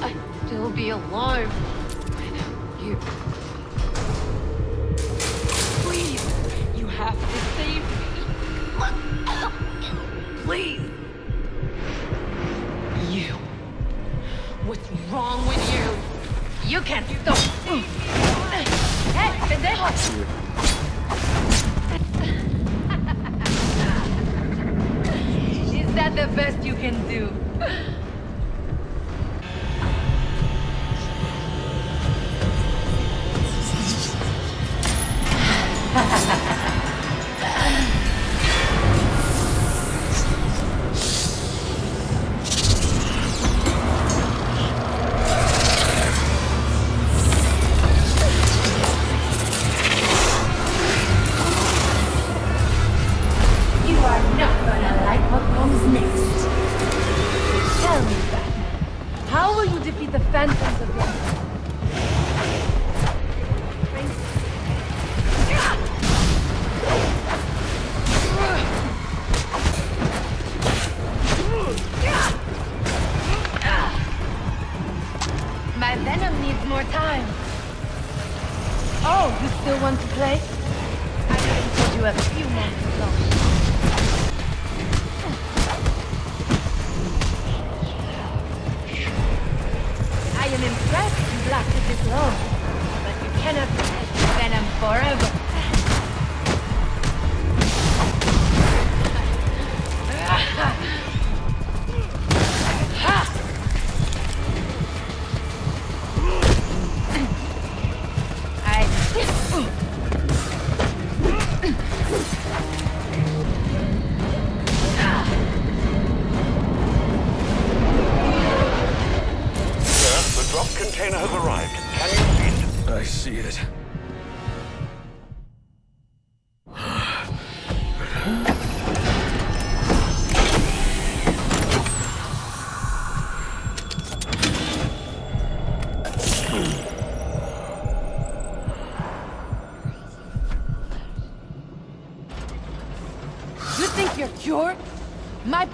I'd still be alive without you. Please, you have to save me. Please. You. What's wrong with you? You can't stop. Hey, is that? Is that the best you can do?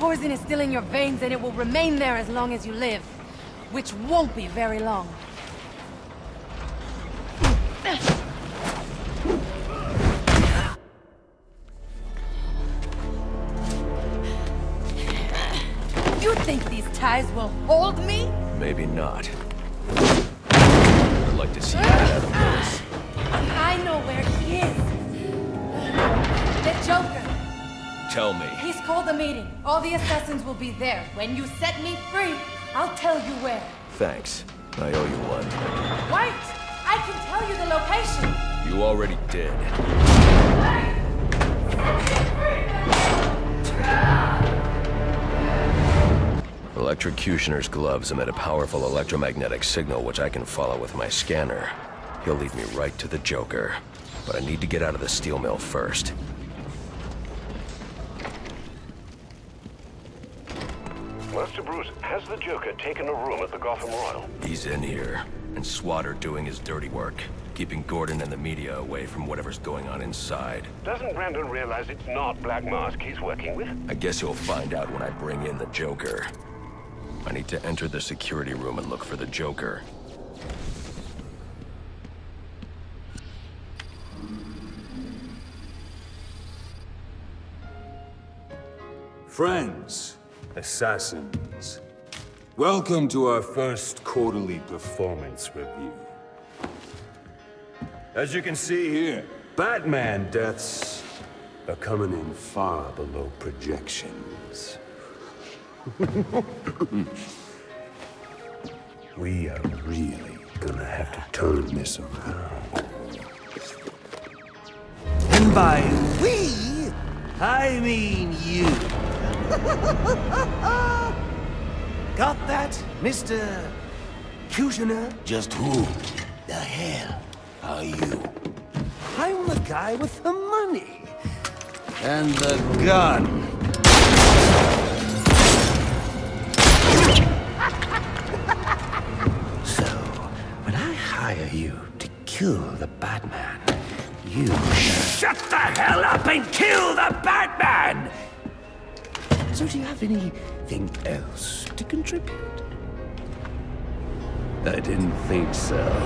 Poison is still in your veins, and it will remain there as long as you live, which won't be very long. You think these ties will hold me? Maybe not. I'd like to see you out of this. I know where he is. The Joker. Tell me. He's called a meeting. All the assassins will be there. When you set me free, I'll tell you where. Thanks. I owe you one. Wait! I can tell you the location. You already did. Electrocutioner's gloves emit a powerful electromagnetic signal which I can follow with my scanner. He'll lead me right to the Joker. But I need to get out of the steel mill first. Master Bruce, has the Joker taken a room at the Gotham Royal? He's in here, and SWAT are doing his dirty work, keeping Gordon and the media away from whatever's going on inside. Doesn't Brandon realize it's not Black Mask he's working with? I guess he'll find out when I bring in the Joker. I need to enter the security room and look for the Joker. Friends. Assassins, welcome to our first quarterly performance review. As you can see here, Batman deaths are coming in far below projections. We are really gonna have to turn this around. And by we, I mean you. Got that, Mister Cutioner? Just who the hell are you? I'm the guy with the money. And the gun. So, when I hire you to kill the Batman, you... Shut the hell up and kill the Batman! So do you have anything else to contribute? I didn't think so.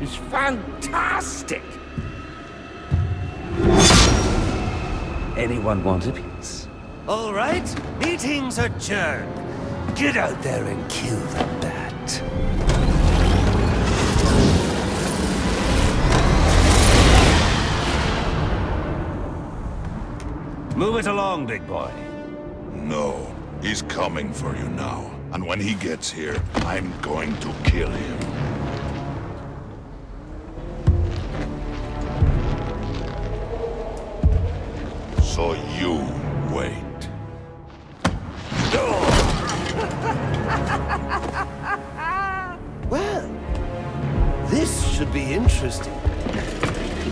It's fantastic! Anyone want a piece? All right, meeting's adjourned. Get out there and kill the bat. Move it along, big boy. No, he's coming for you now. And when he gets here, I'm going to kill him. So you wait. Well, this should be interesting.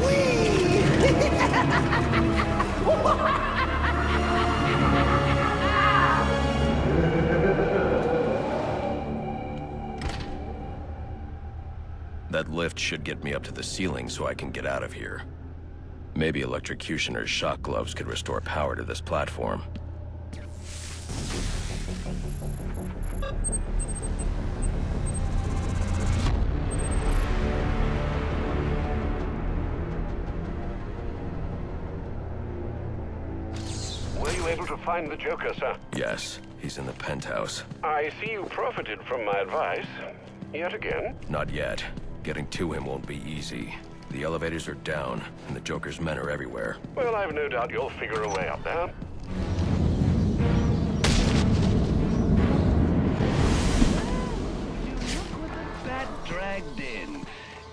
Whee! That lift should get me up to the ceiling so I can get out of here. Maybe Electrocutioner's shock gloves could restore power to this platform. Were you able to find the Joker, sir? Yes, he's in the penthouse. I see you profited from my advice. Yet again? Not yet. Getting to him won't be easy. The elevators are down, and the Joker's men are everywhere. Well, I've no doubt you'll figure a way out there. Look what the bat dragged in.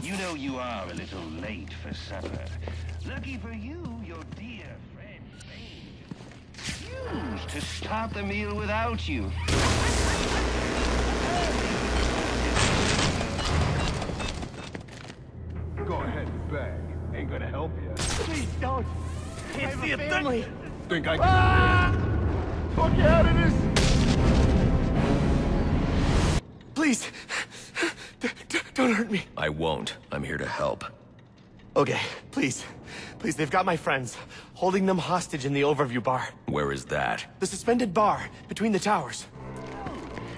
You know you are a little late for supper. Lucky for you, your dear friend Bane refused to start the meal without you. Go ahead, bang. Ain't gonna help you. Please don't. It's the family. Think I can? Ah! Fuck you out of this. Please, d d don't hurt me. I won't. I'm here to help. Okay, please, please. They've got my friends, holding them hostage in the overview bar. Where is that? The suspended bar between the towers.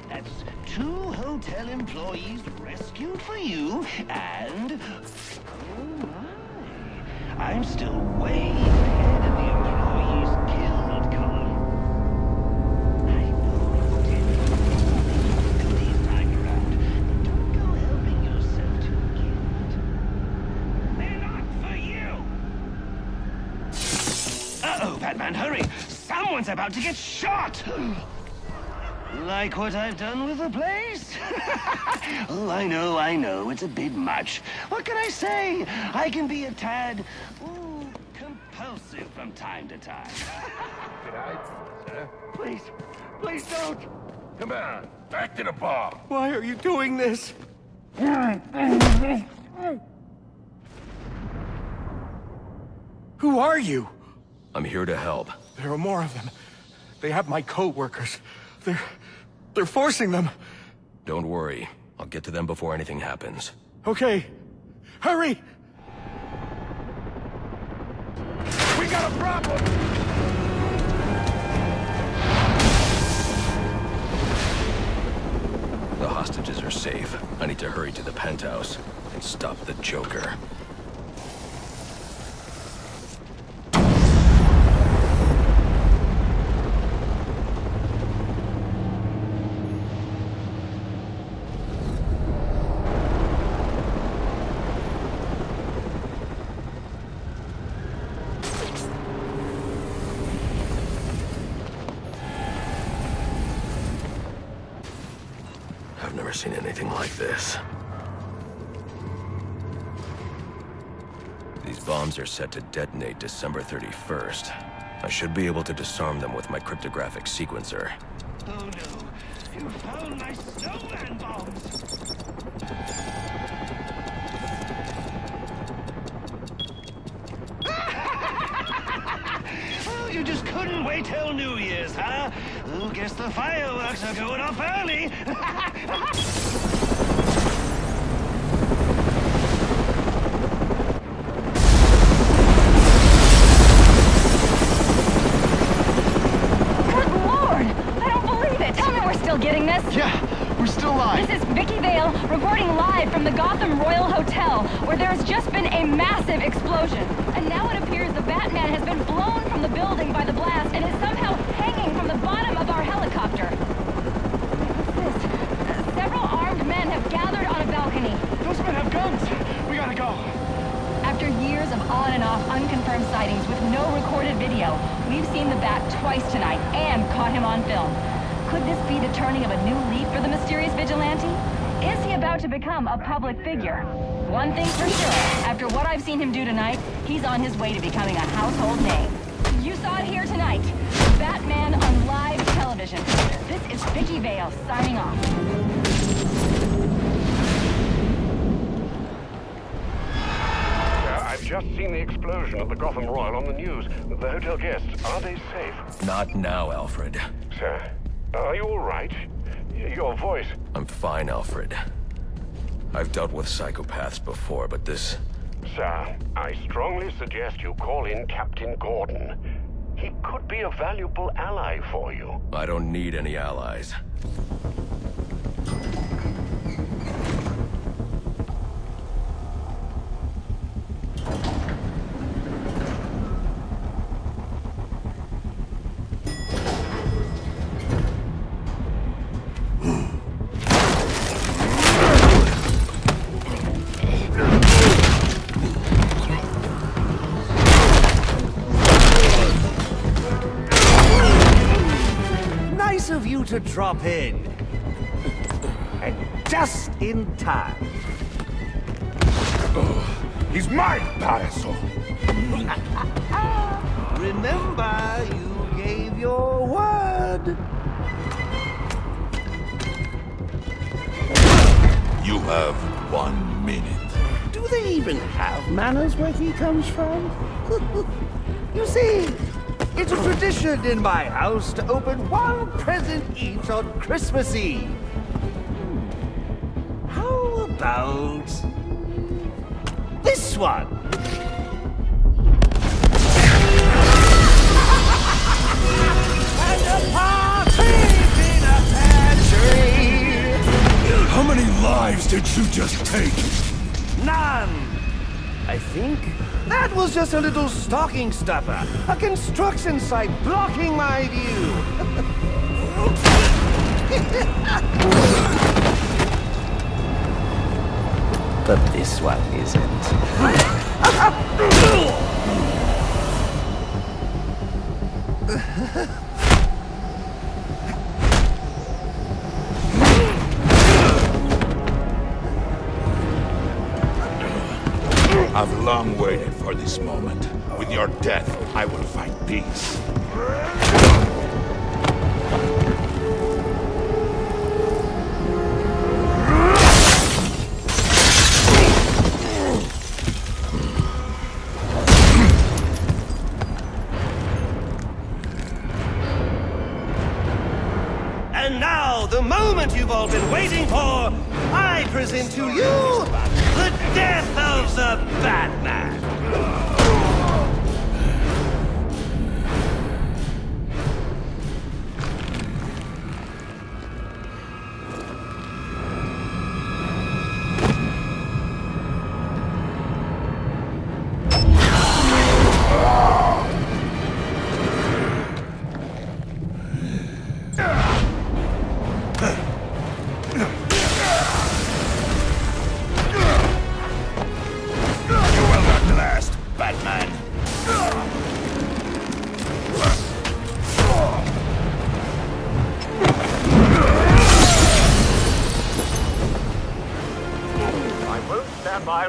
That's two hotel employees rescued for you, and oh my, I'm still way ahead of the employees killed column. I know you did. Do these time around, but don't go helping yourself to guilt. They're not for you. Uh-oh, Batman, hurry! Someone's about to get shot. Like what I've done with the place? Oh, I know, I know. It's a bit much. What can I say? I can be a tad, ooh, compulsive from time to time. Did I, sir? Please, please don't. Come on, back to the bar. Why are you doing this? Who are you? I'm here to help. There are more of them. They have my co-workers. They're... they're forcing them. Don't worry. I'll get to them before anything happens. Okay. Hurry! We got a problem! The hostages are safe. I need to hurry to the penthouse and stop the Joker. Seen anything like this. These bombs are set to detonate December thirty-first. I should be able to disarm them with my cryptographic sequencer. Oh no, you found my snowman bombs! Oh, you just couldn't wait till New Year's, huh? Ooh, guess the fireworks are going off early! From the Gotham Royal Hotel, where there has just been a massive explosion. And now it appears the Batman has been blown from the building by the blast and is somehow hanging from the bottom of our helicopter. What's this? Several armed men have gathered on a balcony. Those men have guns! We gotta go! After years of on and off unconfirmed sightings with no recorded video, we've seen the Bat twice tonight and caught him on film. Could this be the turning of a new leaf for the mysterious vigilante? Is he about to become a public figure? One thing for sure, after what I've seen him do tonight, he's on his way to becoming a household name. You saw it here tonight. Batman on live television. This is Vicki Vale signing off. Uh, I've just seen the explosion at the Gotham Royal on the news. The hotel guests, are they safe? Not now, Alfred. Sir, are you all right? Your voice. I'm fine, Alfred. I've dealt with psychopaths before, but this... Sir, I strongly suggest you call in Captain Gordon. He could be a valuable ally for you. I don't need any allies. To drop in, and just in time. Oh, he's mine, Parasol. Remember, you gave your word. You have one minute. Do they even have manners where he comes from? You see, it's a tradition in my house to open one present each on Christmas Eve. Hmm. How about this one? And a partridge in a pear tree. How many lives did you just take? None, I think. That was just a little stocking stuffer, a construction site blocking my view. But this one isn't. I've long waited for this moment. With your death, I will find peace. And now, the moment you've all been waiting for, I present to you the death of the Batman!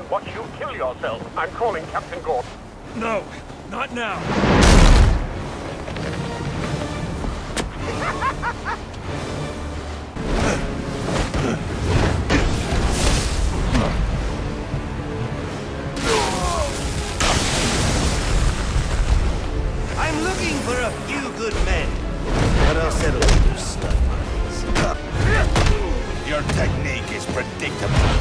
and watch you kill yourself. I'm calling Captain Gordon. No, not now. I'm looking for a few good men, but I'll settle with your slut minds. Your technique is predictable.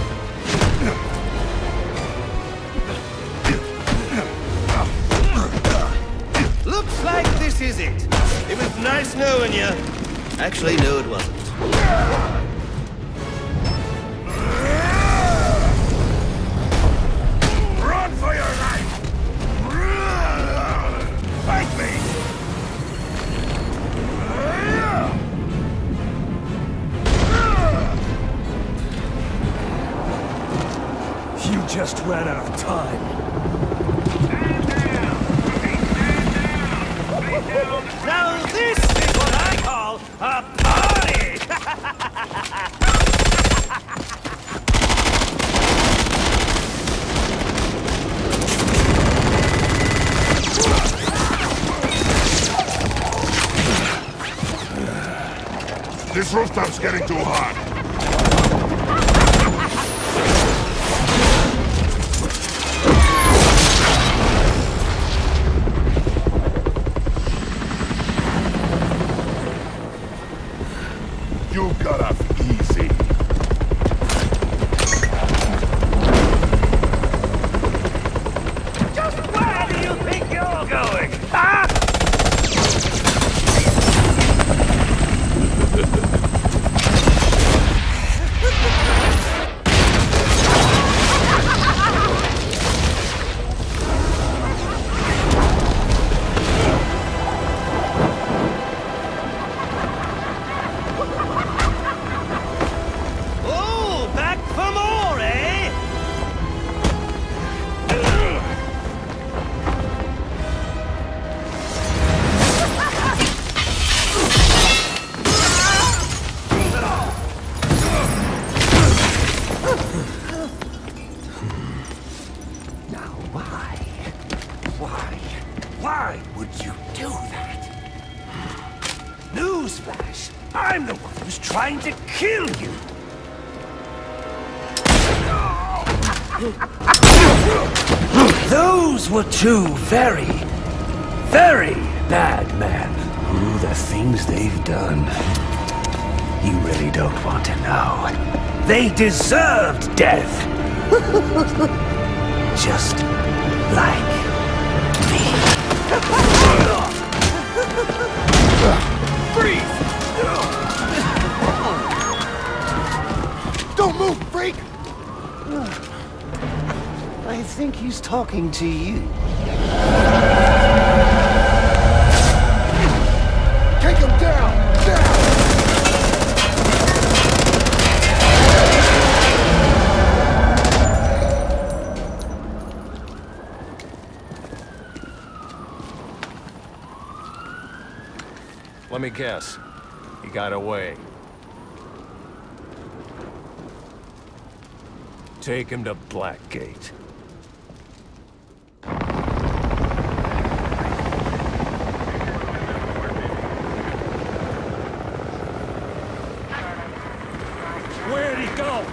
Looks like this is it. It was nice knowing you. Actually, no, it wasn't. Run for your life! Fight me! You just ran out of time. Now this is what I call a party! This rooftop's getting too hot. Two very, very bad men. Ooh, the things they've done. You really don't want to know. They deserved death. Just like me. Freeze! Don't move, freak! I think he's talking to you. Let me guess. He got away. Take him to Blackgate. Where'd he go?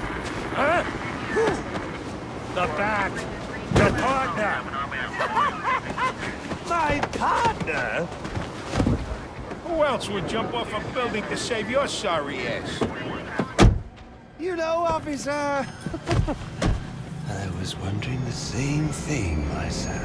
Huh? Who? The back. The partner. My partner? Who else would jump off a building to save your sorry ass? You know, officer. I was wondering the same thing myself.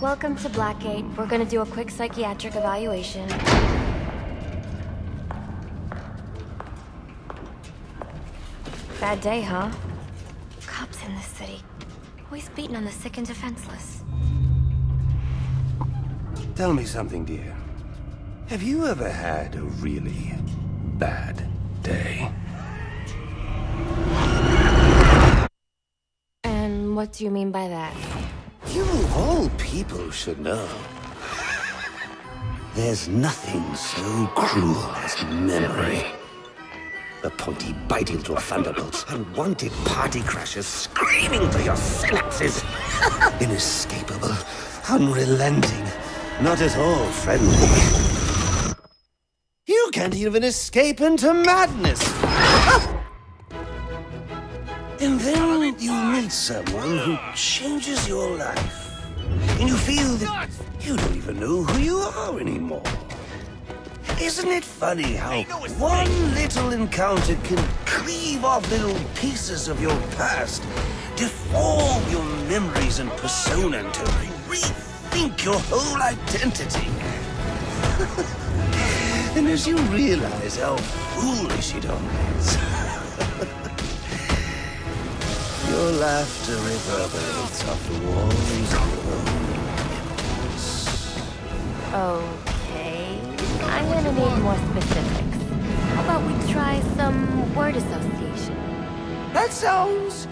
Welcome to Blackgate. We're gonna do a quick psychiatric evaluation. Bad day, huh? Cops in this city. Always beating on the sick and defenseless. Tell me something, dear. Have you ever had a really bad day? What do you mean by that? You of all people should know. There's nothing so cruel as memory. The pointy bite into a thunderbolt, unwanted party crashes screaming through your synapses. Inescapable, unrelenting, not at all friendly. You can't even escape into madness. And then you meet someone who changes your life. And you feel that you don't even know who you are anymore. Isn't it funny how one little encounter can cleave off little pieces of your past, deform your memories and persona until you rethink your whole identity? And as you realize how foolish it all is, your laughter reverberates off the walls of your own memories. Okay. I'm gonna need more specifics. How about we try some word association? That sounds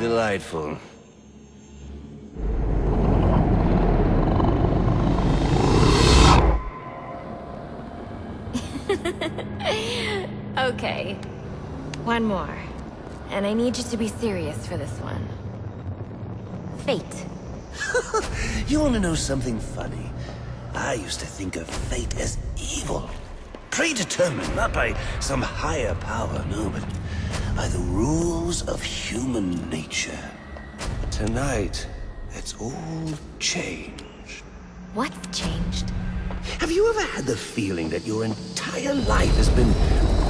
delightful. Okay. One more. And I need you to be serious for this one. Fate. You wanna know something funny? I used to think of fate as evil, predetermined, not by some higher power, no, but by the rules of human nature. Tonight, it's all changed. What's changed? Have you ever had the feeling that your entire life has been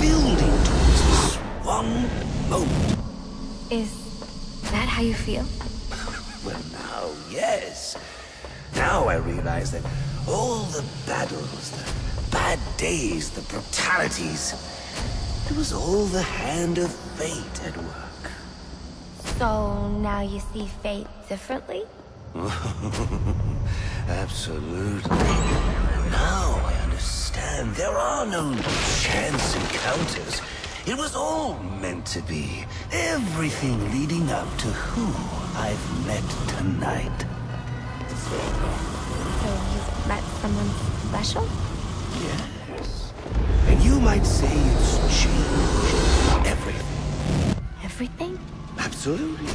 building towards this one moment? Is that how you feel? Well, now, yes. Now I realize that all the battles, the bad days, the brutalities, it was all the hand of fate at work. So now you see fate differently? Absolutely. Now I understand there are no chance encounters. It was all meant to be. Everything leading up to who I've met tonight. So you've met someone special? Yes. And you might say it's changed everything. Everything? Absolutely.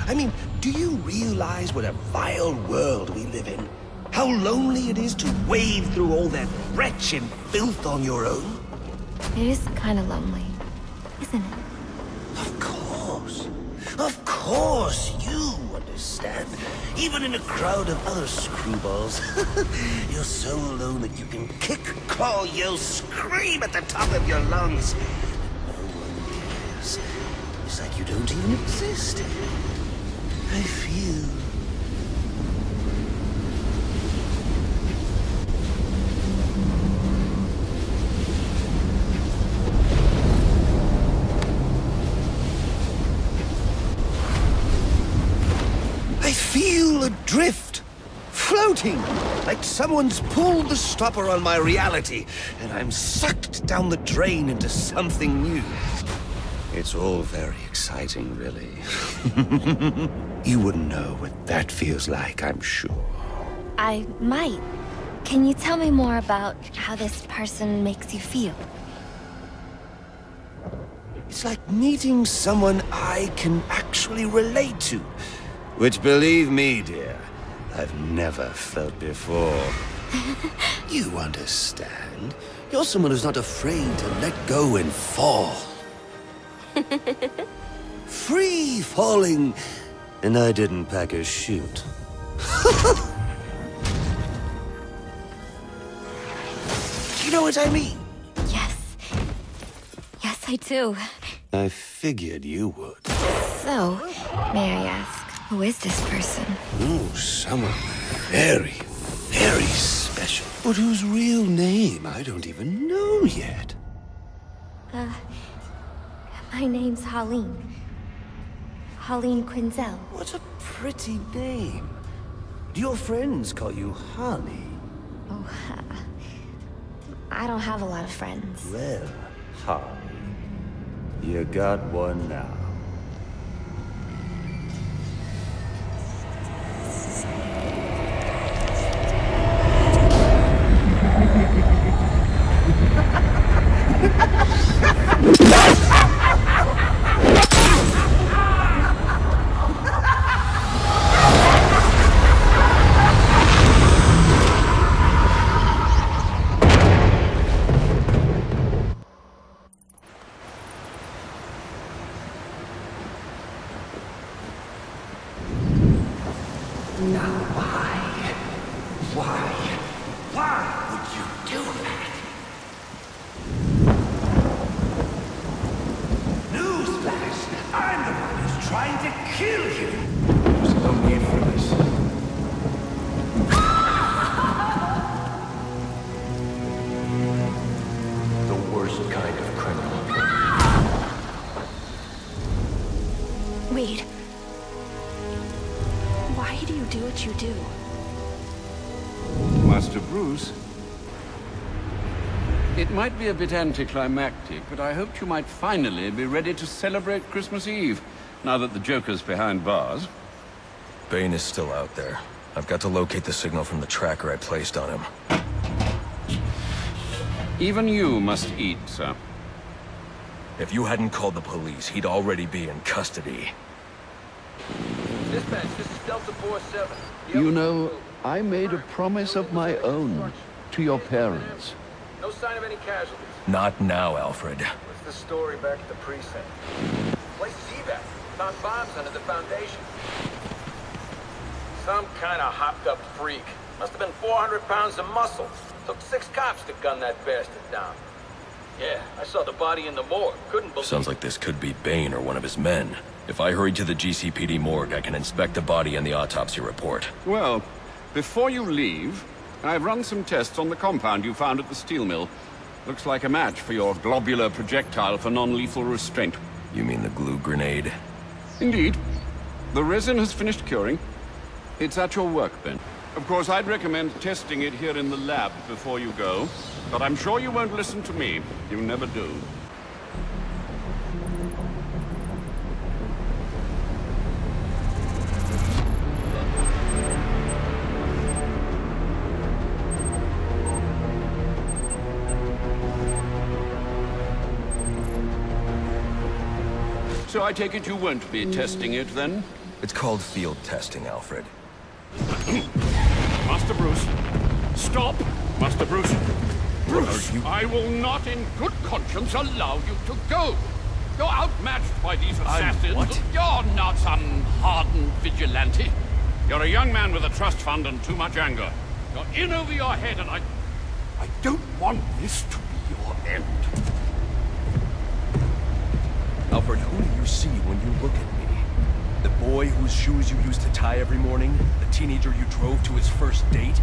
I mean, do you realize what a vile world we live in? How lonely it is to wade through all that wretch and filth on your own? It is kind of lonely, isn't it? Of course. Of course you understand. Even in a crowd of other screwballs, you're so alone that you can kick, claw, yell, scream at the top of your lungs. No one cares. It's like you don't even exist. I feel... adrift, floating, like someone's pulled the stopper on my reality, and I'm sucked down the drain into something new. It's all very exciting, really. You wouldn't know what that feels like, I'm sure. I might. Can you tell me more about how this person makes you feel? It's like meeting someone I can actually relate to. Which, believe me, dear, I've never felt before. You understand? You're someone who's not afraid to let go and fall. Free falling. And I didn't pack a chute. Do you know what I mean? Yes. Yes, I do. I figured you would. So, may I ask? Who is this person? Oh, someone very, very special. But whose real name I don't even know yet. Uh, my name's Harleen. Harleen Quinzel. What a pretty name. Do your friends call you Harley? Oh, uh, I don't have a lot of friends. Well, Harley, you got one now. Why? Why would you do that? Newsflash! I'm the one who's trying to kill you! There's no need for this. Kind of criminal. Wade, why do you do what you do? Master Bruce, it might be a bit anticlimactic, but I hoped you might finally be ready to celebrate Christmas Eve, now that the Joker's behind bars. Bane is still out there. I've got to locate the signal from the tracker I placed on him. Even you must eat, sir. If you hadn't called the police, he'd already be in custody. Dispatch, this is Delta four seven. You know, I made a promise of my own to your parents. No sign of any casualties. Not now, Alfred. What's the story back at the precinct? Place Seaback. Found bombs under the foundation. Some kind of hopped-up freak. Must have been four hundred pounds of muscle. Took six cops to gun that bastard down. Yeah, I saw the body in the morgue. Couldn't believe it. Sounds like this could be Bane or one of his men. If I hurry to the G C P D morgue, I can inspect the body and the autopsy report. Well, before you leave, I've run some tests on the compound you found at the steel mill. Looks like a match for your globular projectile for non-lethal restraint. You mean the glue grenade? Indeed. The resin has finished curing. It's at your workbench. Of course, I'd recommend testing it here in the lab before you go, but I'm sure you won't listen to me. You never do. So I take it you won't be testing it, then? It's called field testing, Alfred. Master Bruce, stop! Master Bruce, Bruce, you... I will not in good conscience allow you to go! You're outmatched by these assassins. I'm what? You're not some hardened vigilante. You're a young man with a trust fund and too much anger. You're in over your head and I... I don't want this to be your end. Alfred, who do you see when you look at me? The boy whose shoes you used to tie every morning? The teenager you drove to his first date?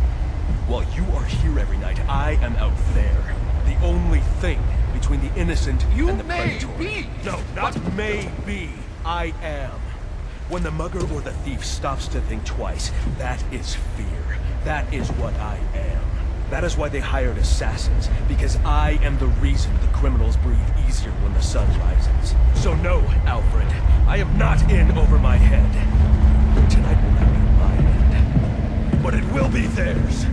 While you are here every night, I am out there. The only thing between the innocent you and the may predator. Be. No, not but may be. I am. When the mugger or the thief stops to think twice, that is fear. That is what I am. That is why they hired assassins, because I am the reason the criminals breathe easier when the sun rises. So no, Alfred, I am not in over my head. Tonight will not be my end, but it will be theirs.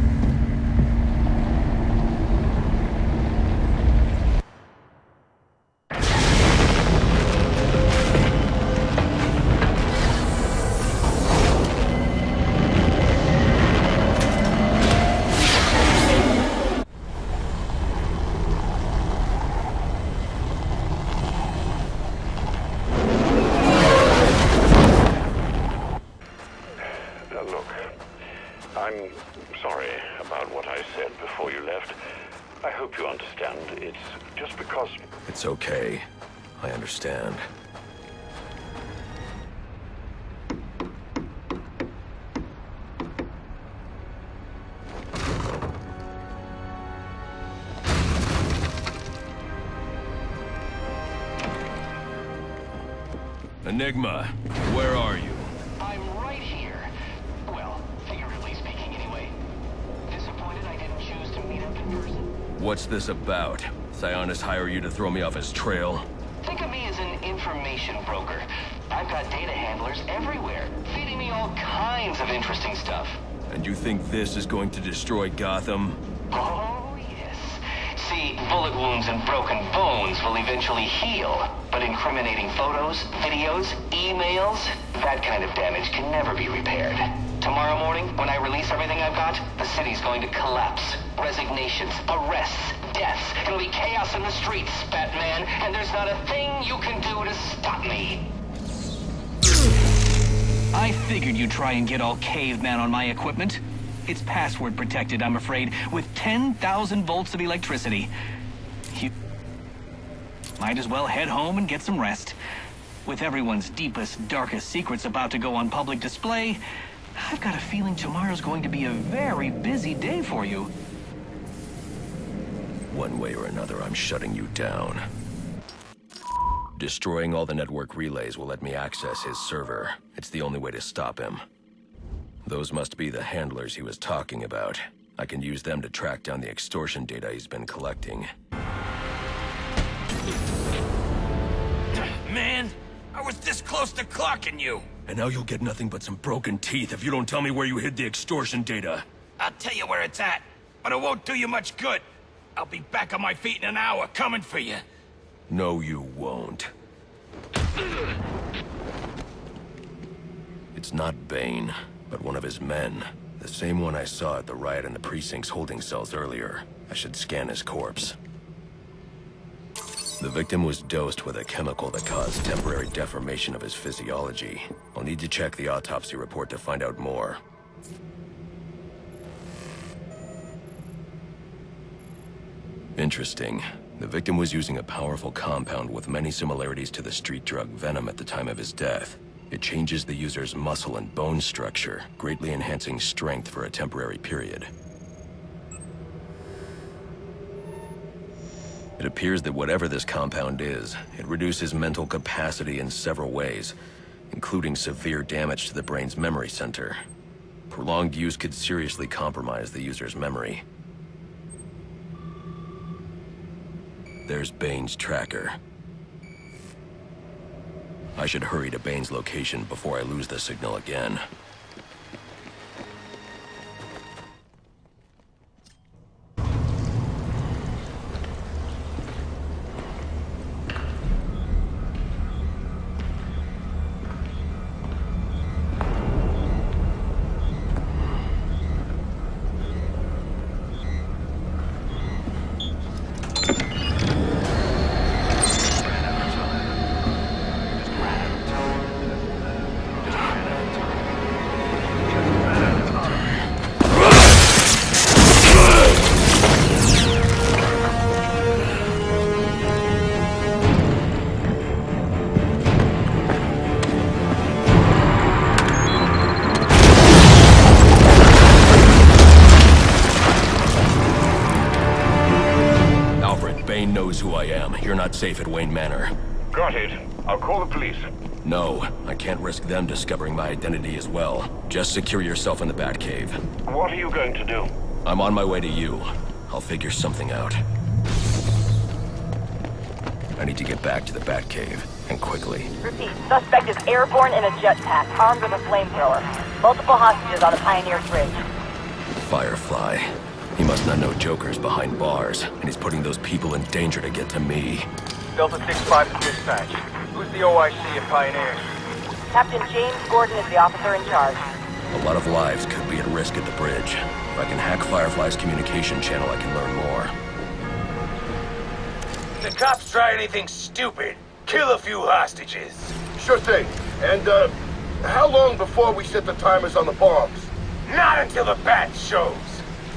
Enigma, where are you? I'm right here. Well, figuratively speaking anyway. Disappointed I didn't choose to meet up in person. What's this about? Sionis hire you to throw me off his trail? Think of me as an information broker. I've got data handlers everywhere, feeding me all kinds of interesting stuff. And you think this is going to destroy Gotham? Oh, yes. See, bullet wounds and broken bones will eventually heal. But incriminating photos, videos, emails, that kind of damage can never be repaired. Tomorrow morning, when I release everything I've got, the city's going to collapse. Resignations, arrests, deaths. It'll be chaos in the streets, Batman, and there's not a thing you can do to stop me. I figured you'd try and get all caveman on my equipment. It's password protected, I'm afraid, with ten thousand volts of electricity. You might as well head home and get some rest. With everyone's deepest, darkest secrets about to go on public display, I've got a feeling tomorrow's going to be a very busy day for you. One way or another, I'm shutting you down. Destroying all the network relays will let me access his server. It's the only way to stop him. Those must be the handlers he was talking about. I can use them to track down the extortion data he's been collecting. Man! I was this close to clocking you! And now you'll get nothing but some broken teeth if you don't tell me where you hid the extortion data. I'll tell you where it's at, but it won't do you much good. I'll be back on my feet in an hour, coming for you. No, you won't. It's not Bane, but one of his men. The same one I saw at the riot in the precinct's holding cells earlier. I should scan his corpse. The victim was dosed with a chemical that caused temporary deformation of his physiology. I'll need to check the autopsy report to find out more. Interesting. The victim was using a powerful compound with many similarities to the street drug venom at the time of his death. It changes the user's muscle and bone structure, greatly enhancing strength for a temporary period. It appears that whatever this compound is, it reduces mental capacity in several ways, including severe damage to the brain's memory center. Prolonged use could seriously compromise the user's memory. There's Bane's tracker. I should hurry to Bane's location before I lose the signal again. Safe at Wayne Manor. Got it. I'll call the police. No, I can't risk them discovering my identity as well. Just secure yourself in the Batcave. What are you going to do? I'm on my way to you. I'll figure something out. I need to get back to the Batcave, and quickly. Repeat. Suspect is airborne in a jetpack, armed with a flamethrower. Multiple hostages on the Pioneer's Ridge. Firefly. He must not know Joker's behind bars, and he's putting those people in danger to get to me. Delta six five to dispatch. Who's the O I C at Pioneers? Captain James Gordon is the officer in charge. A lot of lives could be at risk at the bridge. If I can hack Firefly's communication channel, I can learn more. Did the cops try anything stupid? Kill a few hostages. Sure thing. And, uh, how long before we set the timers on the bombs? Not until the bat shows.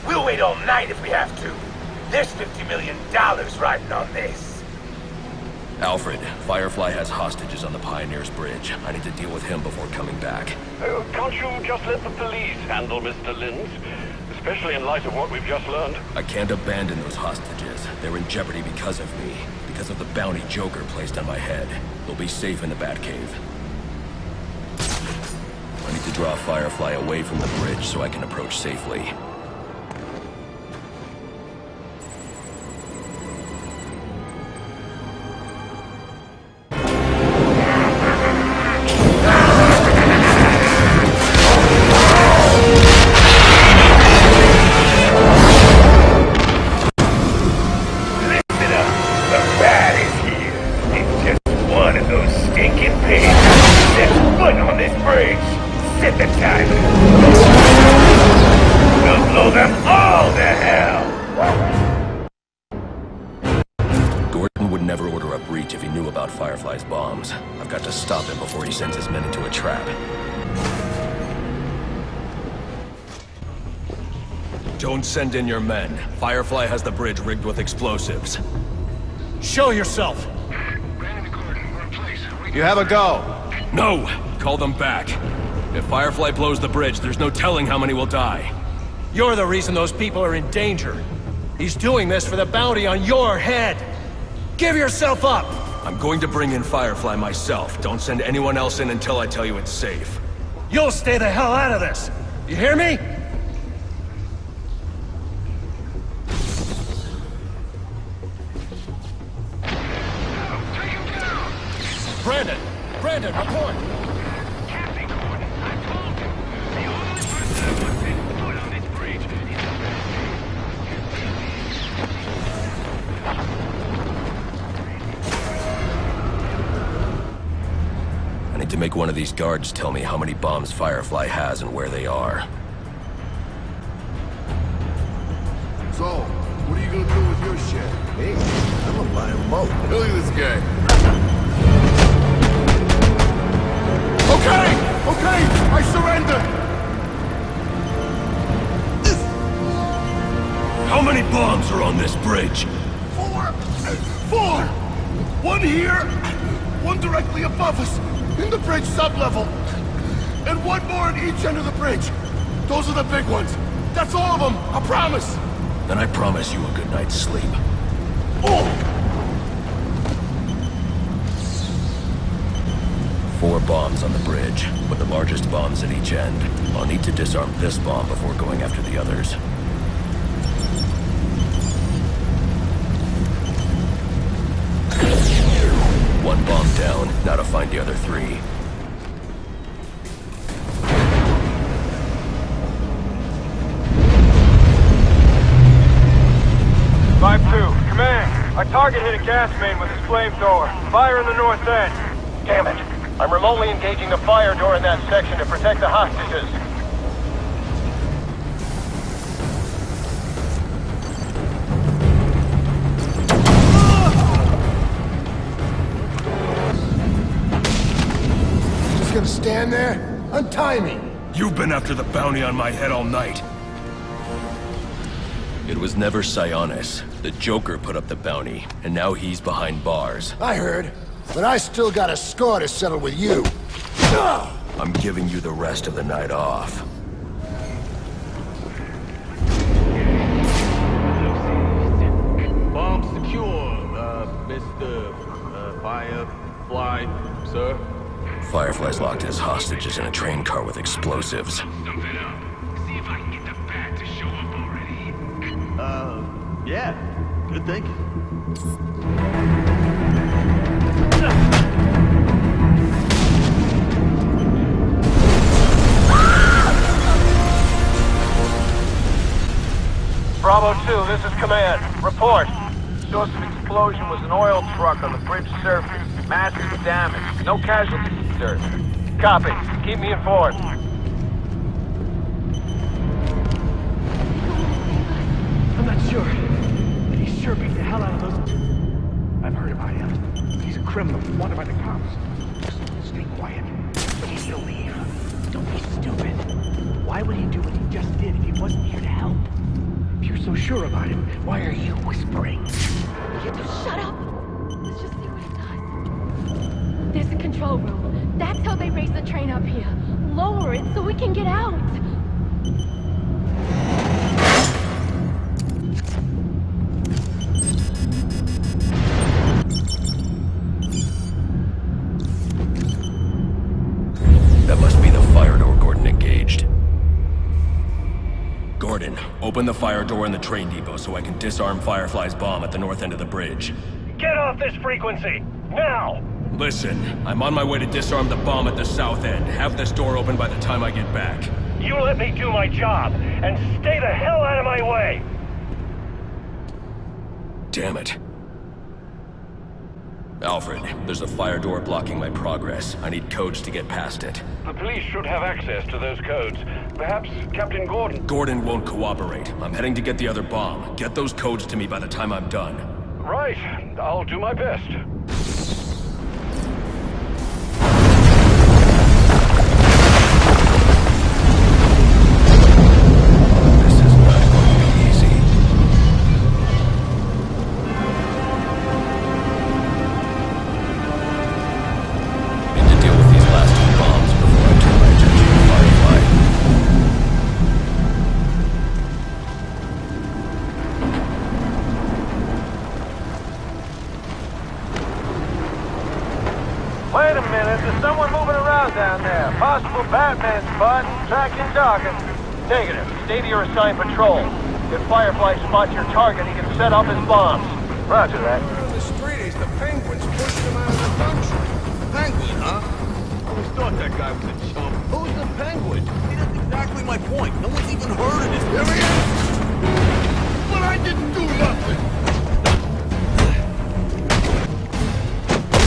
We'll wait all night if we have to. There's fifty million dollars riding on this. Alfred, Firefly has hostages on the Pioneer's Bridge. I need to deal with him before coming back. Oh, can't you just let the police handle Mister Linz? Especially in light of what we've just learned. I can't abandon those hostages. They're in jeopardy because of me. Because of the bounty Joker placed on my head. They'll be safe in the Batcave. I need to draw Firefly away from the bridge so I can approach safely. Don't send in your men. Firefly has the bridge rigged with explosives. Show yourself! You have a go. No! Call them back. If Firefly blows the bridge, there's no telling how many will die. You're the reason those people are in danger. He's doing this for the bounty on your head. Give yourself up! I'm going to bring in Firefly myself. Don't send anyone else in until I tell you it's safe. You'll stay the hell out of this! You hear me? Brandon! Brandon, report! Captain Gordon, I told you! The only person that would set foot on this bridge is a man. I need to make one of these guards tell me how many bombs Firefly has and where they are. So, what are you gonna do with your shit? Me? I'm gonna buy a boat. Look at this guy. Okay! Okay! I surrender! How many bombs are on this bridge? Four! Four! One here, one directly above us, in the bridge sublevel, and one more at each end of the bridge. Those are the big ones. That's all of them, I promise! Then I promise you a good night's sleep. Oh! Four bombs on the bridge, with the largest bombs at each end. I'll need to disarm this bomb before going after the others. One bomb down, now to find the other three. five two, command! Our target hit a gas main with his flamethrower. Fire in the north end. Damn it. I'm remotely engaging the fire door in that section to protect the hostages. Just gonna stand there? Untie me! You've been after the bounty on my head all night. It was never Sionis. The Joker put up the bounty, and now he's behind bars. I heard. But I still got a score to settle with you. I'm giving you the rest of the night off. Bomb secure, uh, Mister Uh, Firefly, sir. Firefly's locked his hostages in a train car with explosives. Stump it up. See if I can get the bat to show up already. Uh, yeah. Good thinking. Bravo two, this is command. Report. Source of explosion was an oil truck on the bridge surface. Massive damage. No casualties, sir. Copy. Keep me informed. I'm not sure, but he's sure beat the hell out of those... I've heard about him. He's a criminal, wanted by the cops. Just stay quiet. Please don't leave. Don't be stupid. Why would he do what he just did if he wasn't here to help? If you're so sure about him, why are you whispering? You shut up! Let's just see what it does. There's a control room. That's how they raise the train up here. Lower it so we can get out! That must be the fire door Gordon engaged. Gordon, open the fire door in the train depot so I can disarm Firefly's bomb at the north end of the bridge. Get off this frequency! Now! Listen, I'm on my way to disarm the bomb at the south end. Have this door open by the time I get back. You let me do my job, and stay the hell out of my way! Damn it. Alfred, there's a fire door blocking my progress. I need codes to get past it. The police should have access to those codes. Perhaps Captain Gordon... Gordon won't cooperate. I'm heading to get the other bomb. Get those codes to me by the time I'm done. Right. I'll do my best. This is not going to Wait a minute, there's someone moving around down there. Possible Batman spot, tracking Jogging. Negative. Stay to your assigned patrol. If Firefly spots your target, he can set off his bombs. Roger that. In the street is the Penguins pushing him out of the country. Penguin, huh? I always thought that guy was a chump. Who's the Penguin? See, that's exactly my point. No one's even heard of this. There he is! But I didn't do nothing!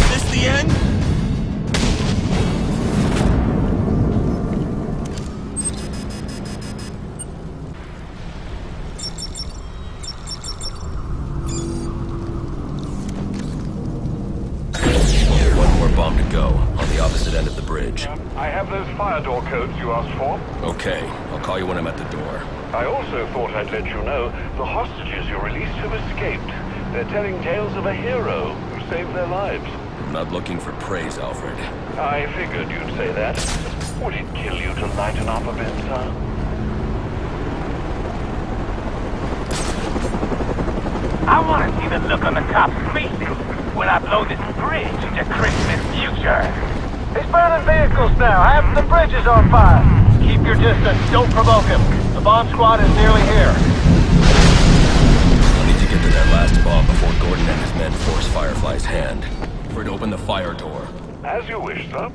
Is this the end? You asked for? Okay, I'll call you when I'm at the door. I also thought I'd let you know the hostages you released have escaped. They're telling tales of a hero who saved their lives. I'm not looking for praise, Alfred. I figured you'd say that. Would it kill you to lighten up a bit, sir? I want to see the look on the cop's faces when I blow this bridge into Christmas future. He's burning vehicles now. Half of the bridge is on fire. Keep your distance. Don't provoke him. The bomb squad is nearly here. I need to get to that last bomb before Gordon and his men force Firefly's hand. Alfred, open the fire door. As you wish, sir.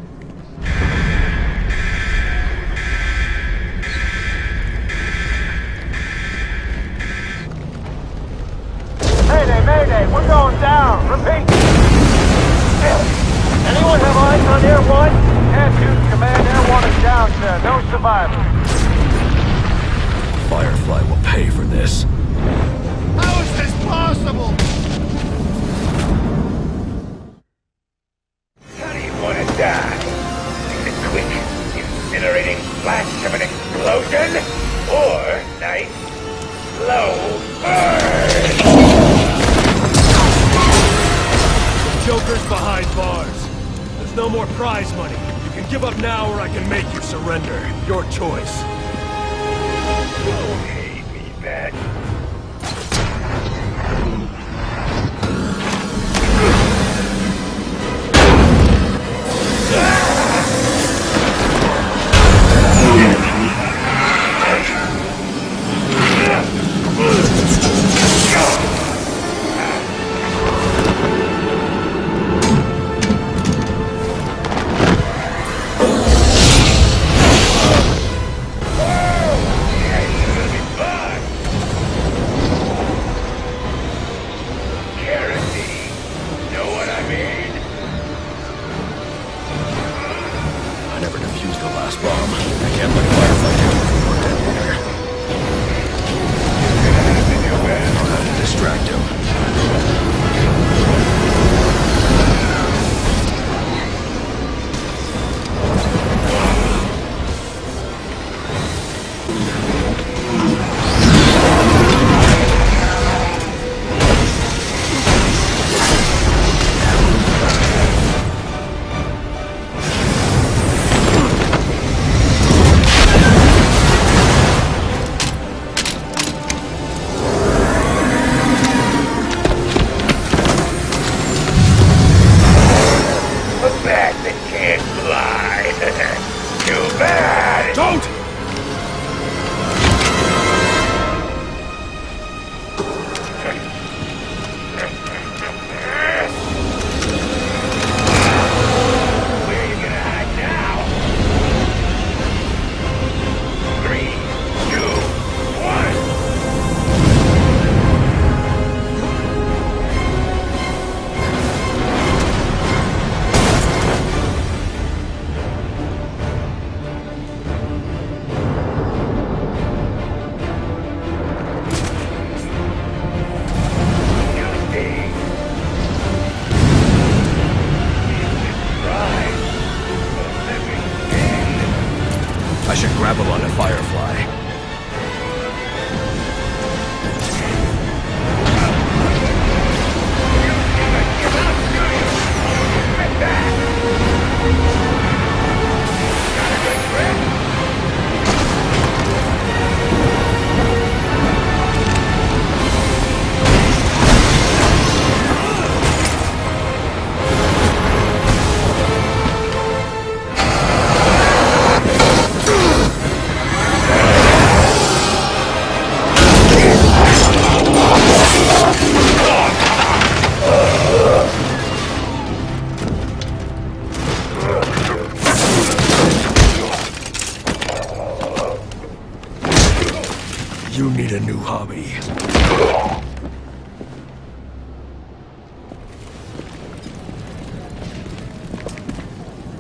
Mayday, mayday. We're going down. Repeat. Yeah. Anyone have eyes on Air One? Air Two, command. Air One is down, sir. No survivors. Firefly will pay for this. How is this possible? How do you want to die? In the quick, incinerating flash of an explosion, or nice, slow burn? Joker's behind bars. No more prize money. You can give up now or I can make you surrender. Your choice. Don't hate me, Bat.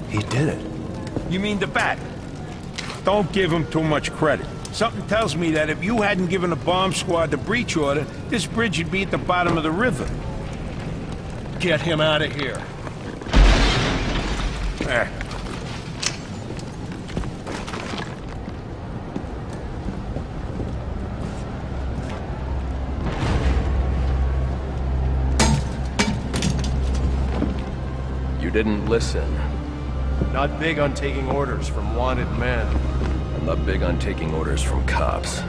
He did it. You mean the bat? Don't give him too much credit. Something tells me that if you hadn't given a bomb squad the breach order, this bridge would be at the bottom of the river. Get him out of here. Eh. You didn't listen. Not big on taking orders from wanted men. I'm not big on taking orders from cops.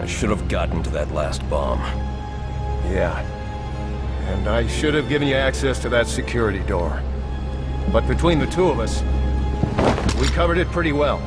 I should have gotten to that last bomb. Yeah. And I should have given you access to that security door. But between the two of us, we covered it pretty well.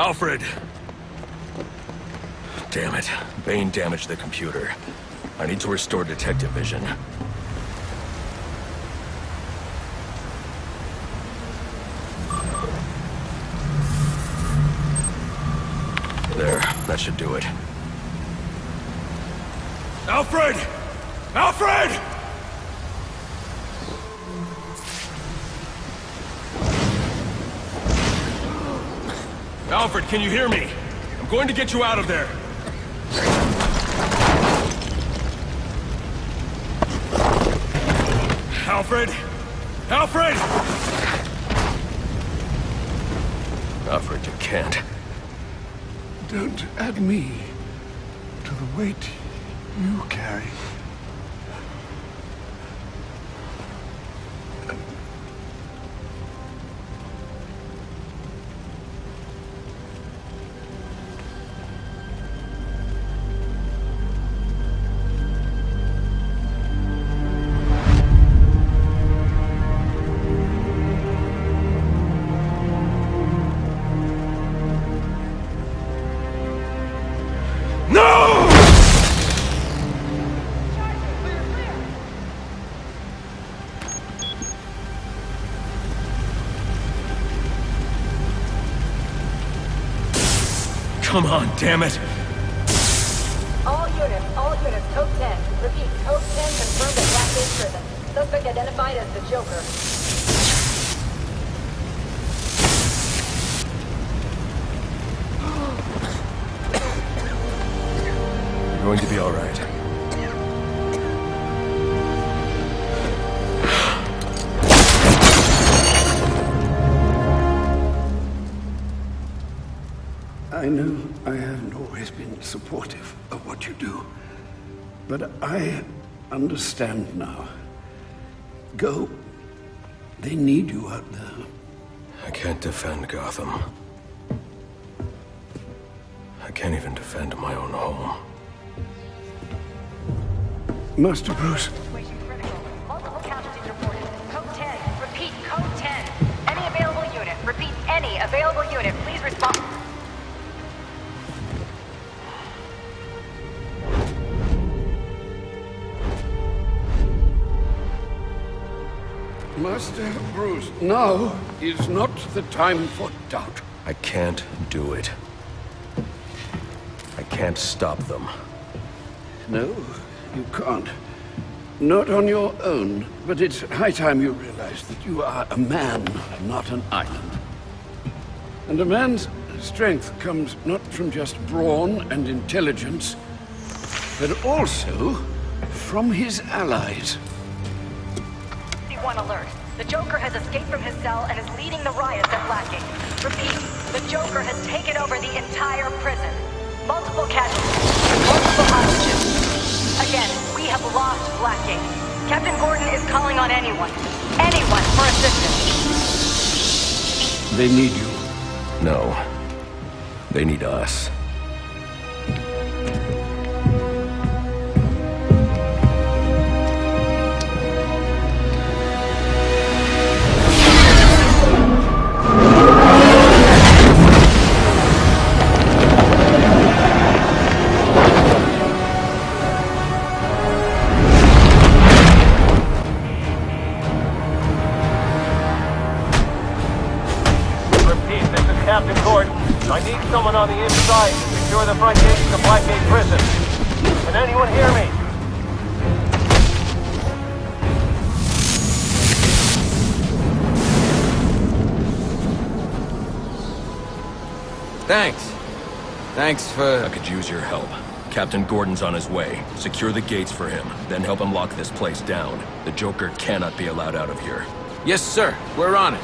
Alfred! Damn it. Bane damaged the computer. I need to restore detective vision. There. That should do it. Alfred! Alfred! Alfred, can you hear me? I'm going to get you out of there. Alfred! Alfred! Alfred, you can't. Don't add me to the weight you carry. Come on, damn it! All units, all units, code ten. Repeat, code ten confirmed at Blackgate Prison. Suspect identified as the Joker. You're going to be all right. I know I haven't always been supportive of what you do, but I understand now. Go. They need you out there. I can't defend Gotham. I can't even defend my own home. Master Bruce. Multiple casualties reported. Code ten. Repeat, code ten. Any available unit. Repeat, any available unit. Please respond. Master Bruce, now is not the time for doubt. I can't do it. I can't stop them. No, you can't. Not on your own, but it's high time you realize that you are a man, not an island. And a man's Strength comes not from just brawn and intelligence, but also from his allies. T one alert. The Joker has escaped from his cell and is leading the riots at Blackgate. Repeat, the Joker has taken over the entire prison. Multiple casualties, multiple hostages. Again, we have lost Blackgate. Captain Gordon is calling on anyone, anyone for assistance. They need you. No, they need us. Thanks. Thanks for... I could use your help. Captain Gordon's on his way. Secure the gates for him, then help him lock this place down. The Joker cannot be allowed out of here. Yes, sir. We're on it.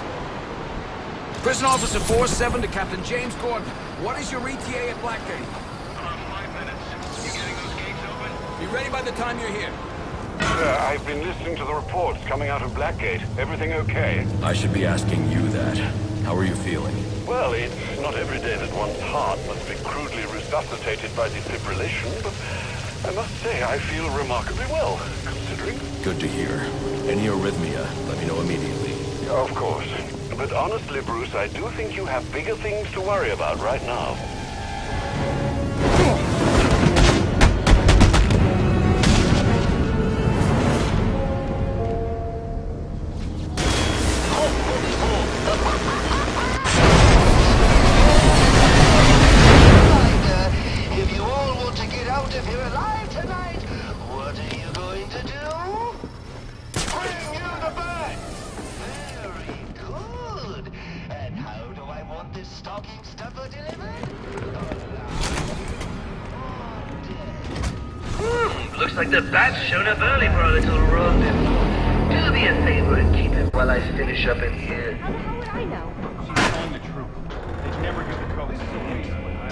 Prison Officer four seven to Captain James Gordon. What is your E T A at Blackgate? Around five minutes. You getting those gates open? Be ready by the time you're here. Sir, I've been listening to the reports coming out of Blackgate. Everything okay? I should be asking you that. How are you feeling? Well, it's not every day that one's heart must be crudely resuscitated by defibrillation, but I must say I feel remarkably well, considering. Good to hear. Any arrhythmia, let me know immediately. Of course. But honestly, Bruce, I do think you have bigger things to worry about right now. Looks like the Bat showed up early for our little rendezvous. Do me a favor and keep it while I finish up in here. How the hell would I know? She's telling the truth. They never give the colors to me when I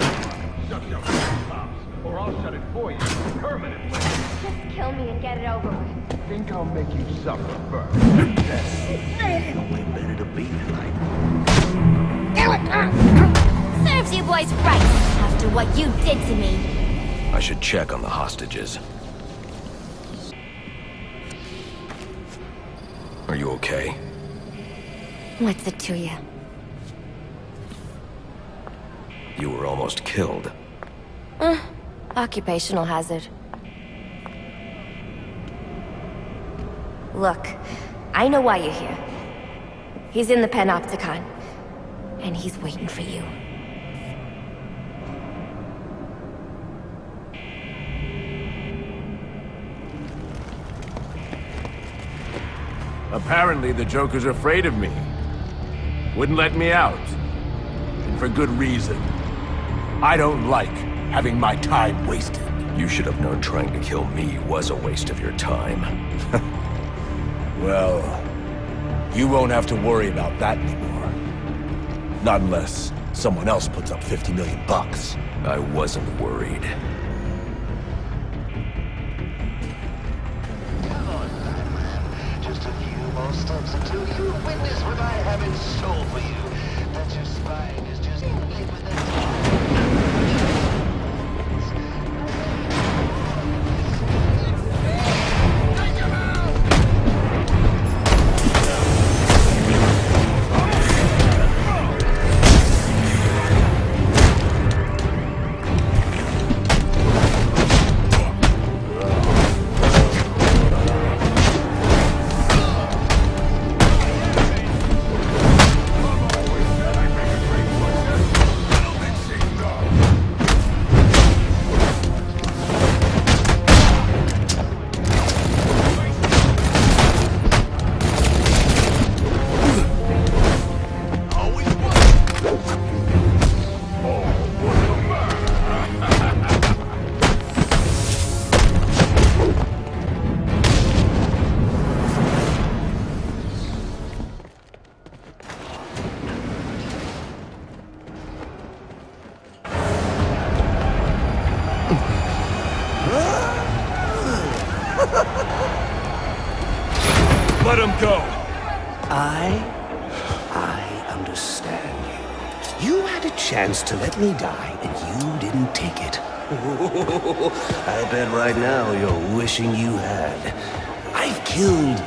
shut your pops, or I'll shut it for you permanently. Just kill me and get it over with. I think I'll make you suffer first. That's the only better to be like. Electric! Serves you boys right after what you did to me. I should check on the hostages. Are you okay? What's it to you? You were almost killed. Uh, occupational hazard. Look, I know why you're here. He's in the Panopticon, and he's waiting for you. Apparently, the Joker's afraid of me. Wouldn't let me out. And for good reason. I don't like having my time wasted. You should have known trying to kill me was a waste of your time. Well, you won't have to worry about that anymore. Not unless someone else puts up fifty million bucks. I wasn't worried. Stops until you witness what I have in store for you. That your spine is just complete with Let him go! I... I understand you. You had a chance to let me die, and you didn't take it. I bet right now you're wishing you had. I've killed...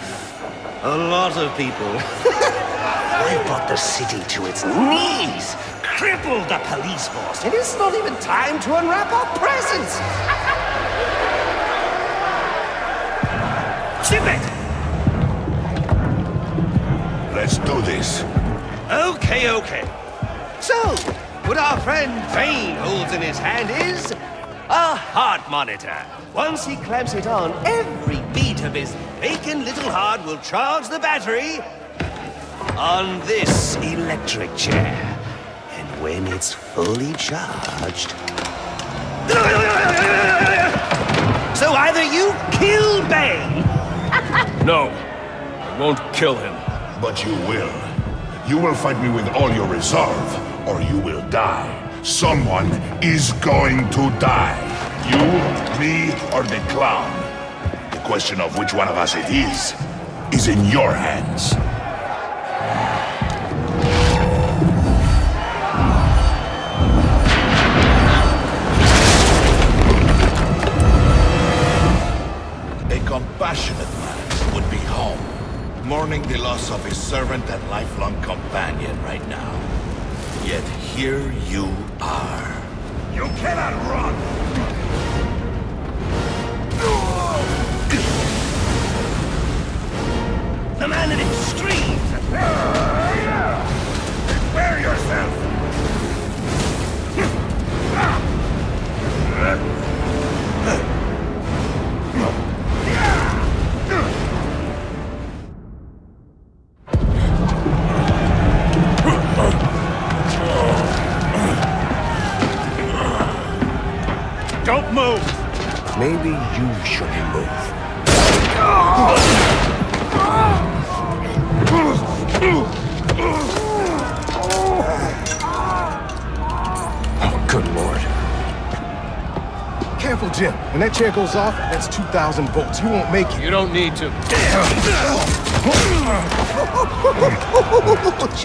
a lot of people. I brought the city to its knees, crippled the police force, and it's not even time to unwrap our presents! Ship it! Let's do this. Okay, okay. So, what our friend Bane holds in his hand is... a heart monitor. Once he clamps it on, every beat of his bacon little heart will charge the battery... on this electric chair. And when it's fully charged... So either you kill Bane... No, I won't kill him. But you will. You will fight me with all your resolve, or you will die. Someone is going to die. You, me, or the clown. The question of which one of us it is, is in your hands. A compassionate man would be home, mourning the loss of his servant and lifelong companion right now. Yet here you are. You cannot run! The man in it screams! Prepare yourself! Don't move! Maybe you shouldn't move. Oh, good lord. Careful, Jim. When that chair goes off, that's two thousand volts. You won't make it. You don't need to.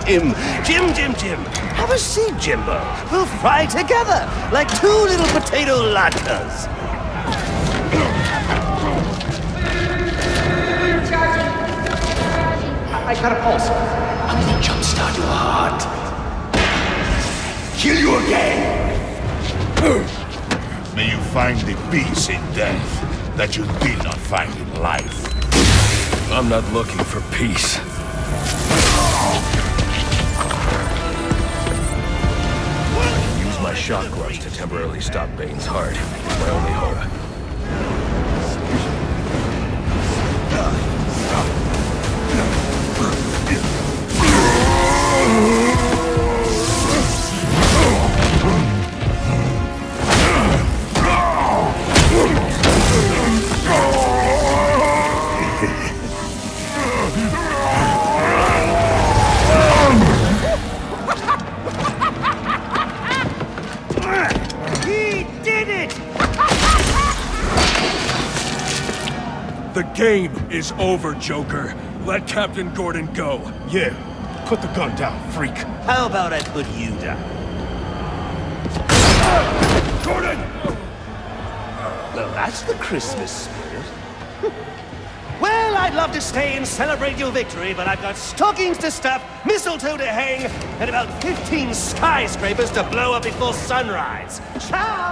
Jim, Jim, Jim, Jim. Have a seat, Jimbo. We'll fry together, like two little potato latkes. I got a pulse. I'm gonna jumpstart your heart. Kill you again! May you find the peace in death that you did not find in life. I'm not looking for peace. Shock gloves to temporarily stop Bane's heart. My only hope. The game is over, Joker. Let Captain Gordon go. Yeah, put the gun down, freak. How about I put you down? Ah! Gordon! Well, that's the Christmas spirit. Well, I'd love to stay and celebrate your victory, but I've got stockings to stuff, mistletoe to hang, and about fifteen skyscrapers to blow up before sunrise. Ciao!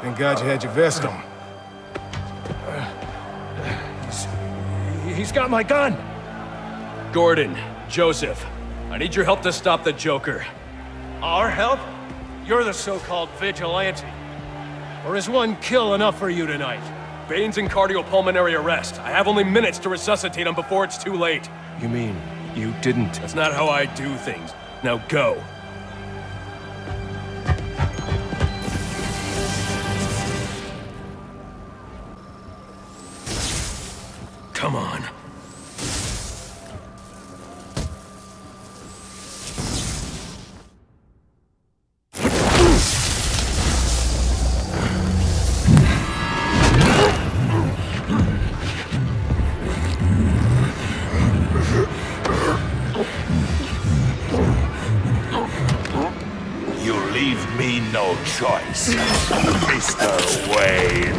Thank God you had your vest on. He's, he's got my gun! Gordon, Joseph, I need your help to stop the Joker. Our help? You're the so-called vigilante. Or is one kill enough for you tonight? Bane's in cardiopulmonary arrest. I have only minutes to resuscitate him before it's too late. You mean, you didn't? That's not how I do things. Now go. Come on. leave me no choice, Mister Wayne.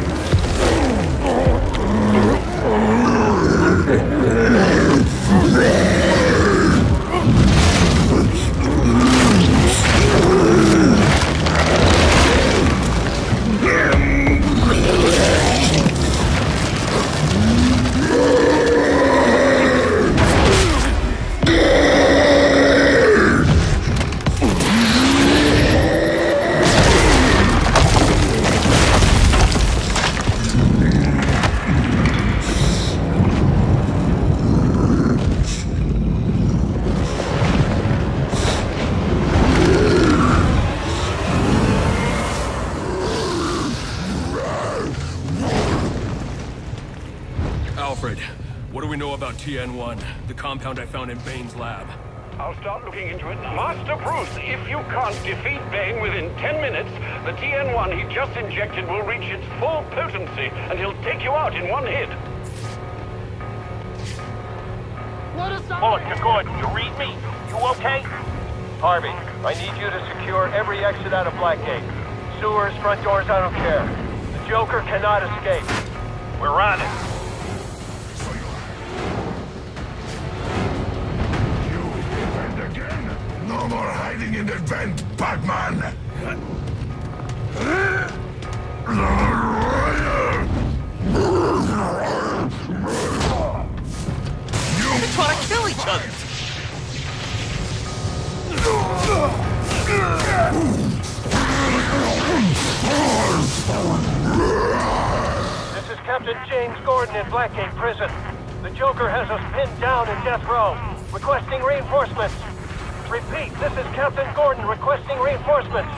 T N one, the compound I found in Bane's lab. I'll start looking into it now. Master Bruce, if you can't defeat Bane within ten minutes, the T N one he just injected will reach its full potency, and he'll take you out in one hit. Bullock, you're good. You read me? You okay? Harvey, I need you to secure every exit out of Blackgate. Sewers, front doors, I don't care. The Joker cannot escape. We're on it. No more hiding in the vent, Batman! You just want to kill each other! This is Captain James Gordon in Blackgate Prison. The Joker has us pinned down in death row, requesting reinforcements. Repeat, this is Captain Gordon requesting reinforcements.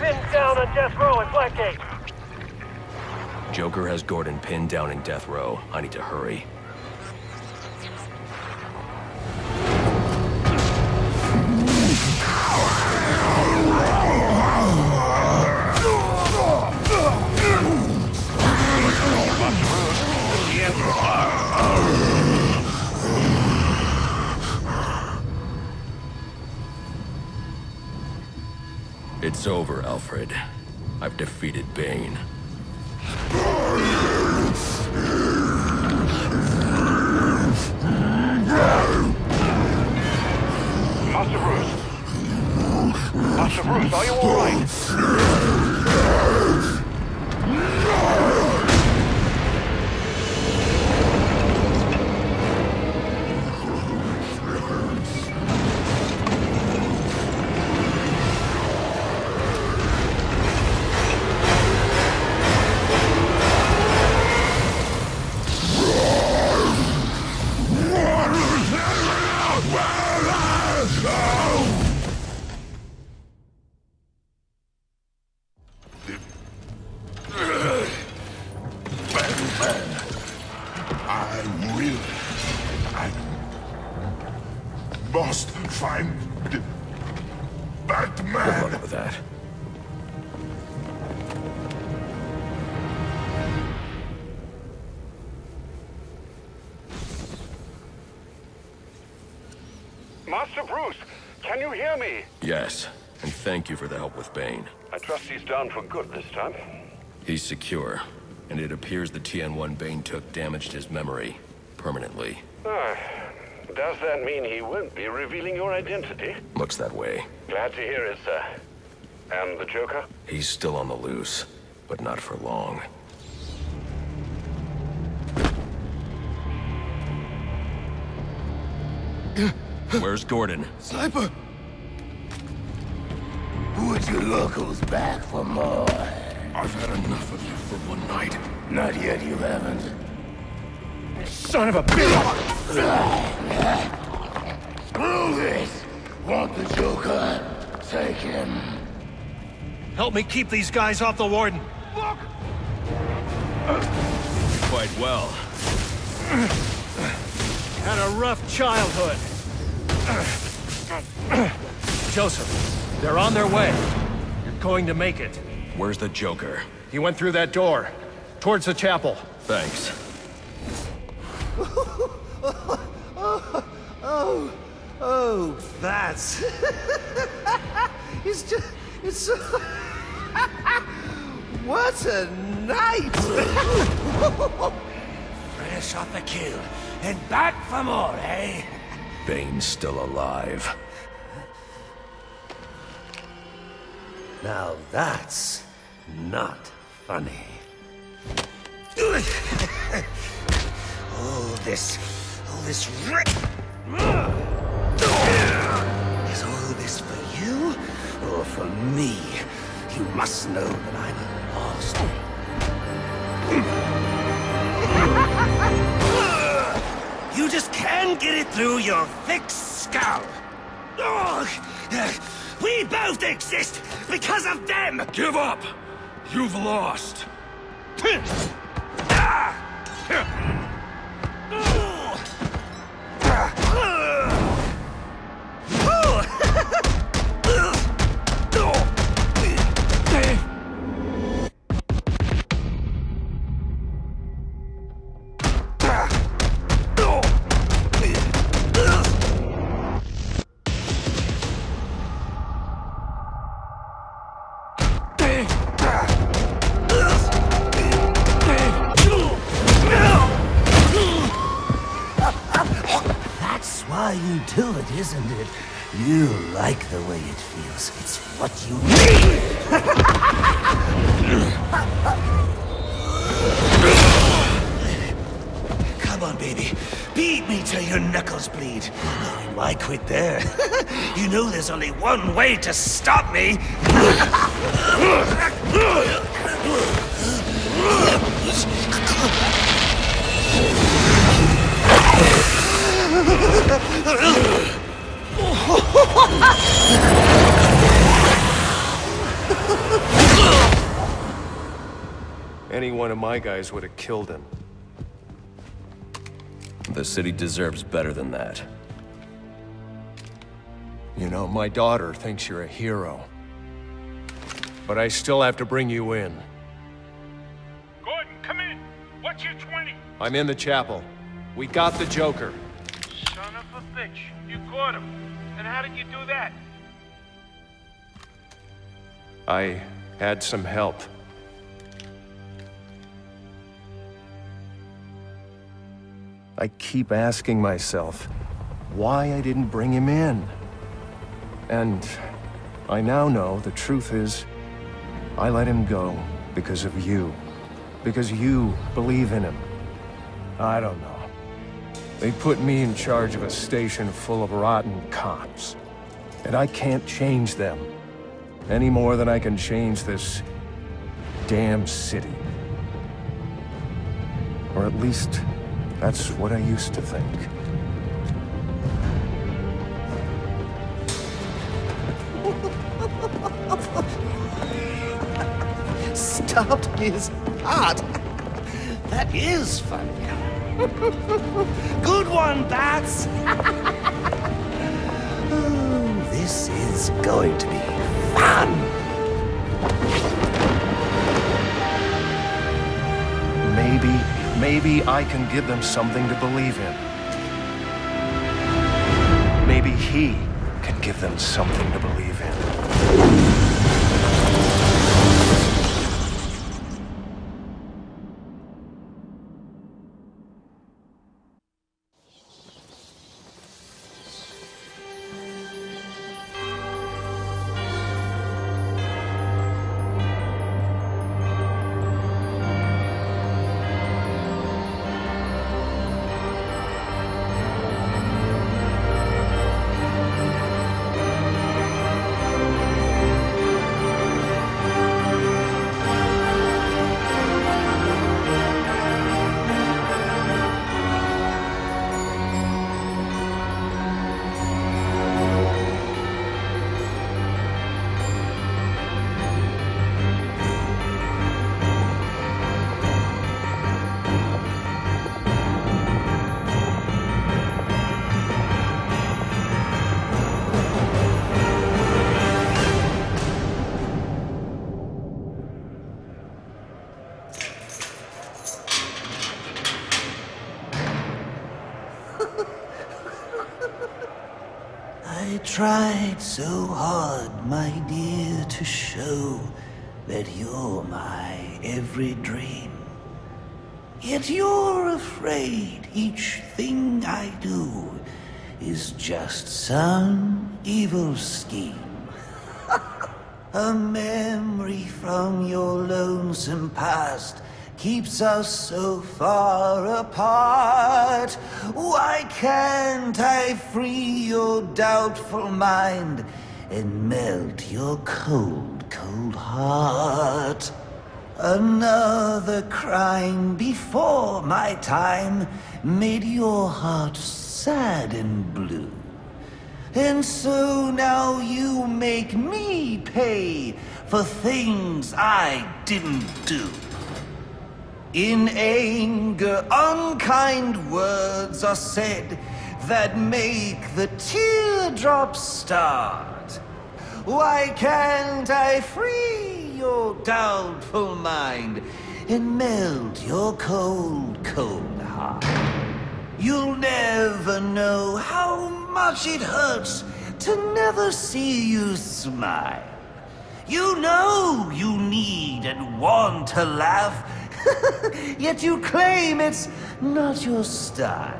Pinned down on death row at Blackgate. Joker has Gordon pinned down in death row. I need to hurry. It's over, Alfred. I've defeated Bane. Master Bruce! Master Bruce, are you all right? Yes, and thank you for the help with Bane. I trust he's down for good this time. He's secure, and it appears the T N one Bane took damaged his memory permanently. Ah, does that mean he won't be revealing your identity? Looks that way. Glad to hear it, sir. And the Joker? He's still on the loose, but not for long. Where's Gordon? Sniper! Put your locals back for more. I've had enough of you for one night. Not yet, you haven't. Son of a bitch! Move this! Want the Joker? Take him. Help me keep these guys off the Warden. Look! Quite well. Had a rough childhood. Joseph. They're on their way. You're going to make it. Where's the Joker? He went through that door. Towards the chapel. Thanks. oh, oh, oh, oh, oh, that's... it's just... It's a... What a night! Fresh off the kill, and back for more, eh? Bane's still alive. Now that's not funny. all this, all this rip. Is all this for you or for me? You must know that I'm lost. You just can't get it through your thick skull. We both exist because of them! Give up! You've lost! Isn't it? You like the way it feels. It's what you need! Come on, baby. Beat me till your knuckles bleed. Why quit there? You know there's only one way to stop me. Any one of my guys would have killed him. The city deserves better than that. You know, my daughter thinks you're a hero. But I still have to bring you in. Gordon, come in! What's your twenty? I'm in the chapel. We got the Joker. Son of a bitch. You caught him. And how did you do that? I had some help. I keep asking myself why I didn't bring him in. And I now know the truth is I let him go because of you. Because you believe in him. I don't know. They put me in charge of a station full of rotten cops. And I can't change them. Any more than I can change this damn city. Or at least, that's what I used to think. Stopped his heart. That is funny. Good one, Bats! Oh, this is going to be fun! Maybe, maybe I can give them something to believe in. Maybe he can give them something to believe in. tried so hard, my dear, to show that you're my every dream. Yet you're afraid each thing I do is just some evil scheme. A memory from your lonesome past keeps us so far apart. Why can't I free your doubtful mind and melt your cold, cold heart? Another crime before my time made your heart sad and blue. And so now you make me pay for things I didn't do. In anger, unkind words are said that make the teardrops start. Why can't I free your doubtful mind and melt your cold, cold heart? You'll never know how much it hurts to never see you smile. You know you need and want to laugh, yet you claim it's not your style.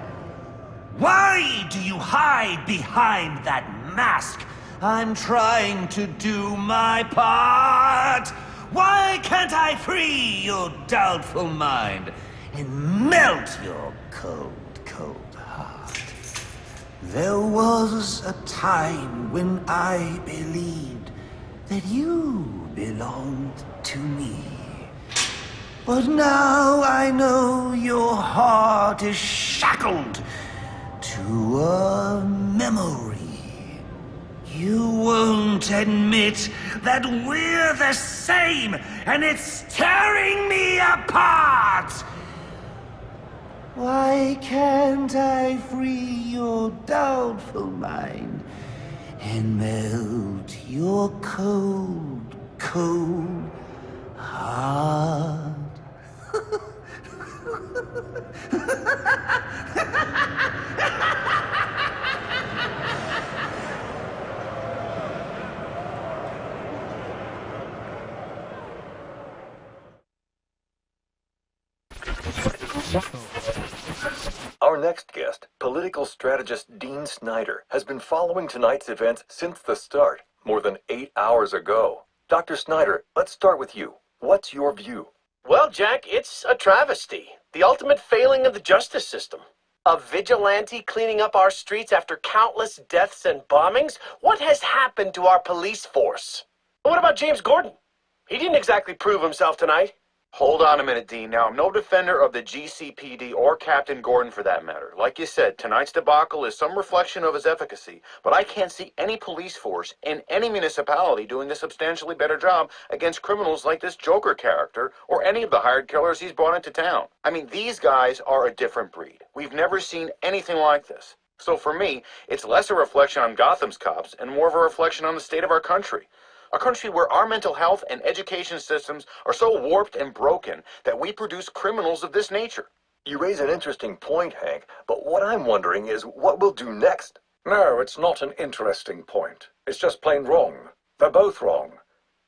Why do you hide behind that mask? I'm trying to do my part. Why can't I free your doubtful mind and melt your cold, cold heart? There was a time when I believed that you belonged to me. But now I know your heart is shackled to a memory. You won't admit that we're the same, and it's tearing me apart. Why can't I free your doubtful mind and melt your cold, cold heart? Our next guest, political strategist Dean Snyder, has been following tonight's events since the start, more than eight hours ago. Doctor Snyder, let's start with you. What's your view? Well, Jack, it's a travesty. The ultimate failing of the justice system. A vigilante cleaning up our streets after countless deaths and bombings? What has happened to our police force? And what about James Gordon? He didn't exactly prove himself tonight. Hold on a minute, Dean. Now, I'm no defender of the G C P D or Captain Gordon for that matter. Like you said, tonight's debacle is some reflection of his efficacy, but I can't see any police force in any municipality doing a substantially better job against criminals like this Joker character or any of the hired killers he's brought into town. I mean, these guys are a different breed. We've never seen anything like this. So for me, it's less a reflection on Gotham's cops and more of a reflection on the state of our country. A country where our mental health and education systems are so warped and broken that we produce criminals of this nature. You raise an interesting point, Hank, but what I'm wondering is what we'll do next. No, it's not an interesting point. It's just plain wrong. They're both wrong.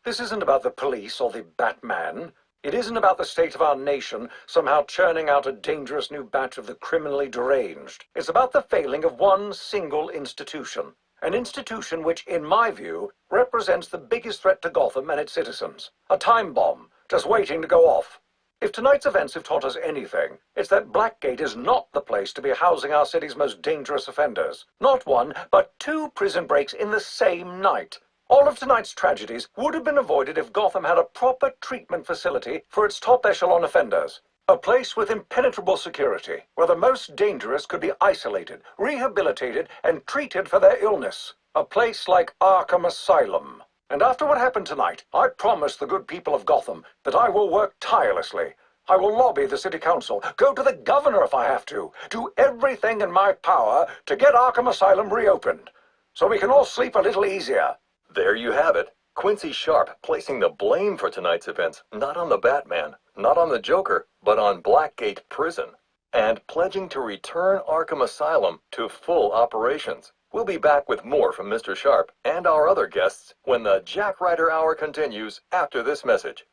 This isn't about the police or the Batman. It isn't about the state of our nation somehow churning out a dangerous new batch of the criminally deranged. It's about the failing of one single institution. An institution which, in my view, represents the biggest threat to Gotham and its citizens. A time bomb, just waiting to go off. If tonight's events have taught us anything, it's that Blackgate is not the place to be housing our city's most dangerous offenders. Not one, but two prison breaks in the same night. All of tonight's tragedies would have been avoided if Gotham had a proper treatment facility for its top echelon offenders. A place with impenetrable security, where the most dangerous could be isolated, rehabilitated, and treated for their illness. A place like Arkham Asylum. And after what happened tonight, I promise the good people of Gotham that I will work tirelessly. I will lobby the city council, go to the governor if I have to, do everything in my power to get Arkham Asylum reopened, so we can all sleep a little easier. There you have it. Quincy Sharp placing the blame for tonight's events not on the Batman, not on the Joker, but on Blackgate Prison, and pledging to return Arkham Asylum to full operations. We'll be back with more from Mister Sharp and our other guests when the Jack Ryder Hour continues after this message.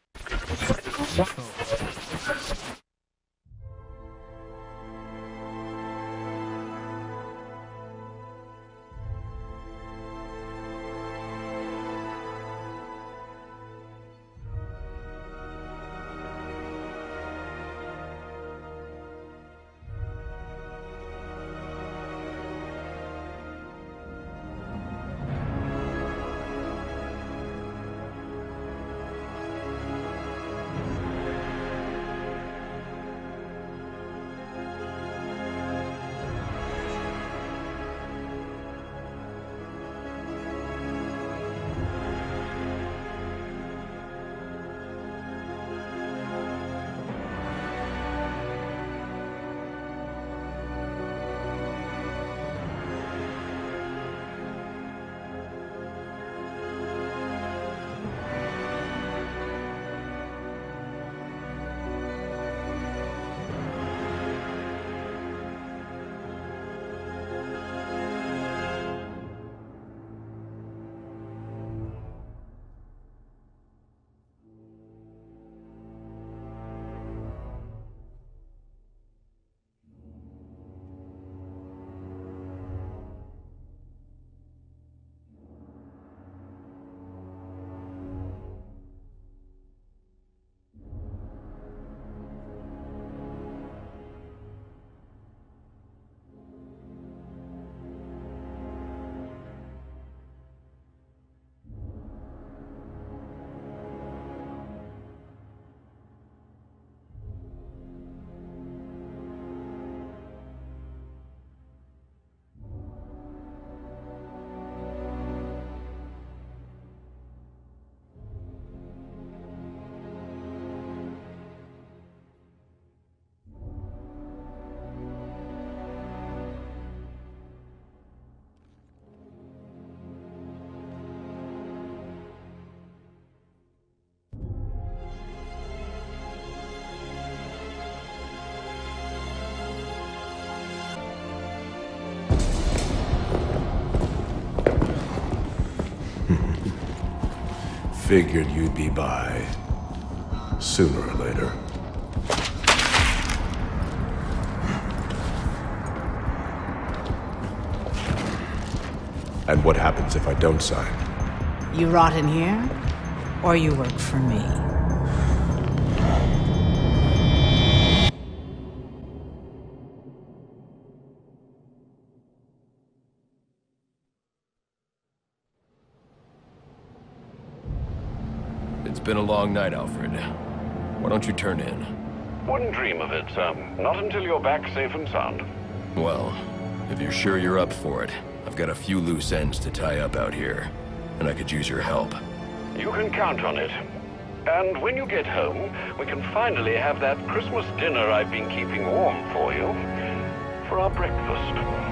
Figured you'd be by sooner or later. And what happens if I don't sign? You rot in here, or you work for me. It's been a long night, Alfred. Why don't you turn in? Wouldn't dream of it, sir. Not until you're back safe and sound. Well, if you're sure you're up for it, I've got a few loose ends to tie up out here, and I could use your help. You can count on it. And when you get home, we can finally have that Christmas dinner I've been keeping warm for you for our breakfast.